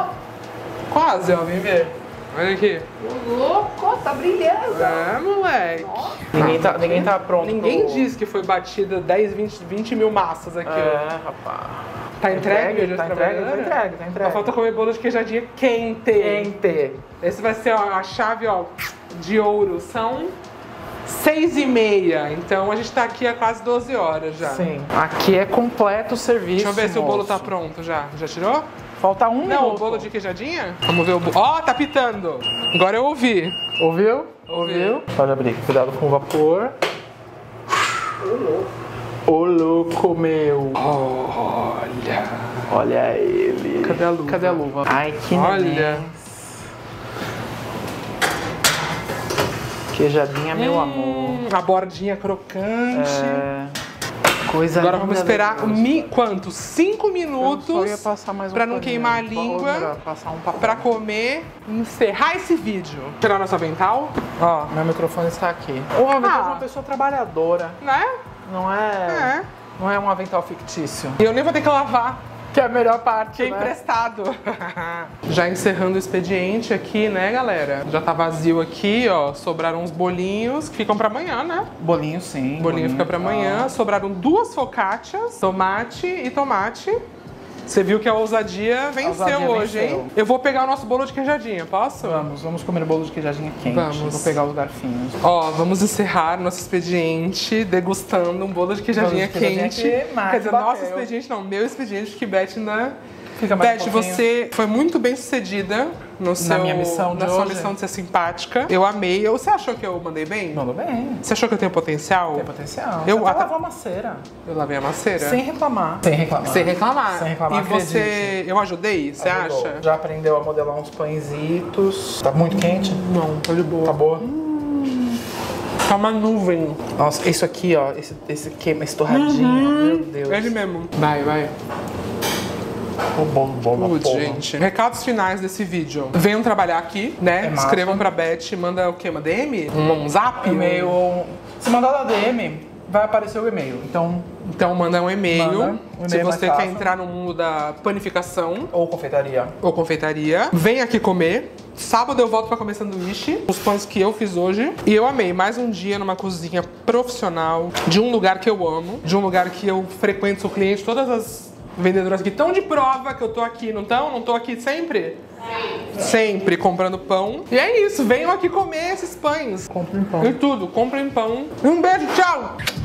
Quase, ó. Vem ver. Olha aqui. O louco, tá brilhando. É, moleque. Nossa. Ninguém tá, ninguém tá pronto. Ninguém pro... diz que foi batida dez, vinte, vinte mil massas aqui. É, ó. Rapaz. Tá entregue? entregue tá entregue, tá entregue, tá entregue. Só falta comer bolo de queijadinha quente. Quente. Esse vai ser, ó, a chave, ó, de ouro. São seis e meia. Então a gente tá aqui há quase doze horas já. Sim. Aqui é completo o serviço. Deixa eu ver, moço, se o bolo tá pronto já. Já tirou? Falta um. Não, o bolo de queijadinha? Vamos ver o bolo. Ó, oh, tá pitando. Agora eu ouvi. Ouviu? Ouviu. Pode abrir. Cuidado com o vapor. Olô. Ô louco, meu! Olha! Olha ele! Cadê a luva? Cadê a luva? Ai, que olha! Queijadinha, hum, meu amor! A bordinha crocante! É... Coisa agora vamos esperar mi... quanto? cinco minutos um para não queimar a língua, um para comer e encerrar esse vídeo. Tirar nosso avental? Ó, meu microfone está aqui. Ô, oh, ah, é uma pessoa trabalhadora. Né? Não é, é. Não é um avental fictício. E eu nem vou ter que lavar, que é a melhor parte, né? Emprestado. Já encerrando o expediente aqui, né, galera? Já tá vazio aqui, ó. Sobraram uns bolinhos que ficam pra amanhã, né? Bolinho, sim. Bolinho, bolinho fica pra amanhã. Ah. Sobraram duas focaccias, tomate e tomate. Você viu que a ousadia venceu, a ousadia hoje, venceu. Hein? Eu vou pegar o nosso bolo de queijadinha, posso? Vamos, vamos comer bolo de queijadinha quente. Vamos. Vou pegar os garfinhos. Ó, vamos encerrar nosso expediente degustando um bolo de queijadinha, de queijadinha quente. Que Quer dizer, bateu. Nosso expediente não, meu expediente, que Beth na... Fica mais Beth, pouquinho. Você foi muito bem sucedida no seu, na minha missão de na sua hoje. missão de ser simpática. Eu amei. Você achou que eu mandei bem? Mandou bem. Você achou que eu tenho potencial? Tem potencial. Eu até lavei a maceira. Eu lavei a maceira. Sem reclamar. Sem reclamar. Sem reclamar. Sem reclamar. E você, acredite. Eu ajudei, você Ajudou. acha? Já aprendeu a modelar uns pãezitos. Tá muito quente? Não, tá de boa. Tá boa. Hum, tá uma nuvem. Nossa, isso aqui, ó, esse, esse queima, esse torradinho, uhum. Meu Deus. Ele mesmo. Vai, vai. Oh, bom, bom, Good, porra. Gente. Recados finais desse vídeo. Venham trabalhar aqui, né? É Escrevam pra Beth, manda o quê? Uma D M? Um, um zap? Um e-mail. Se mandar na D M, vai aparecer o e-mail. Então, então manda um e-mail, manda um e-mail se você quer entrar no mundo da panificação. Ou confeitaria. Ou confeitaria. Vem aqui comer. Sábado eu volto pra comer sanduíche. Os pães que eu fiz hoje. E eu amei. Mais um dia numa cozinha profissional, de um lugar que eu amo, de um lugar que eu frequento, sou cliente. Todas as vendedoras que estão de prova que eu tô aqui, não estão? Não tô aqui sempre? Sim. Sempre comprando pão. E é isso, venham aqui comer esses pães. Comprem pão. E tudo, comprem pão. Um beijo, tchau!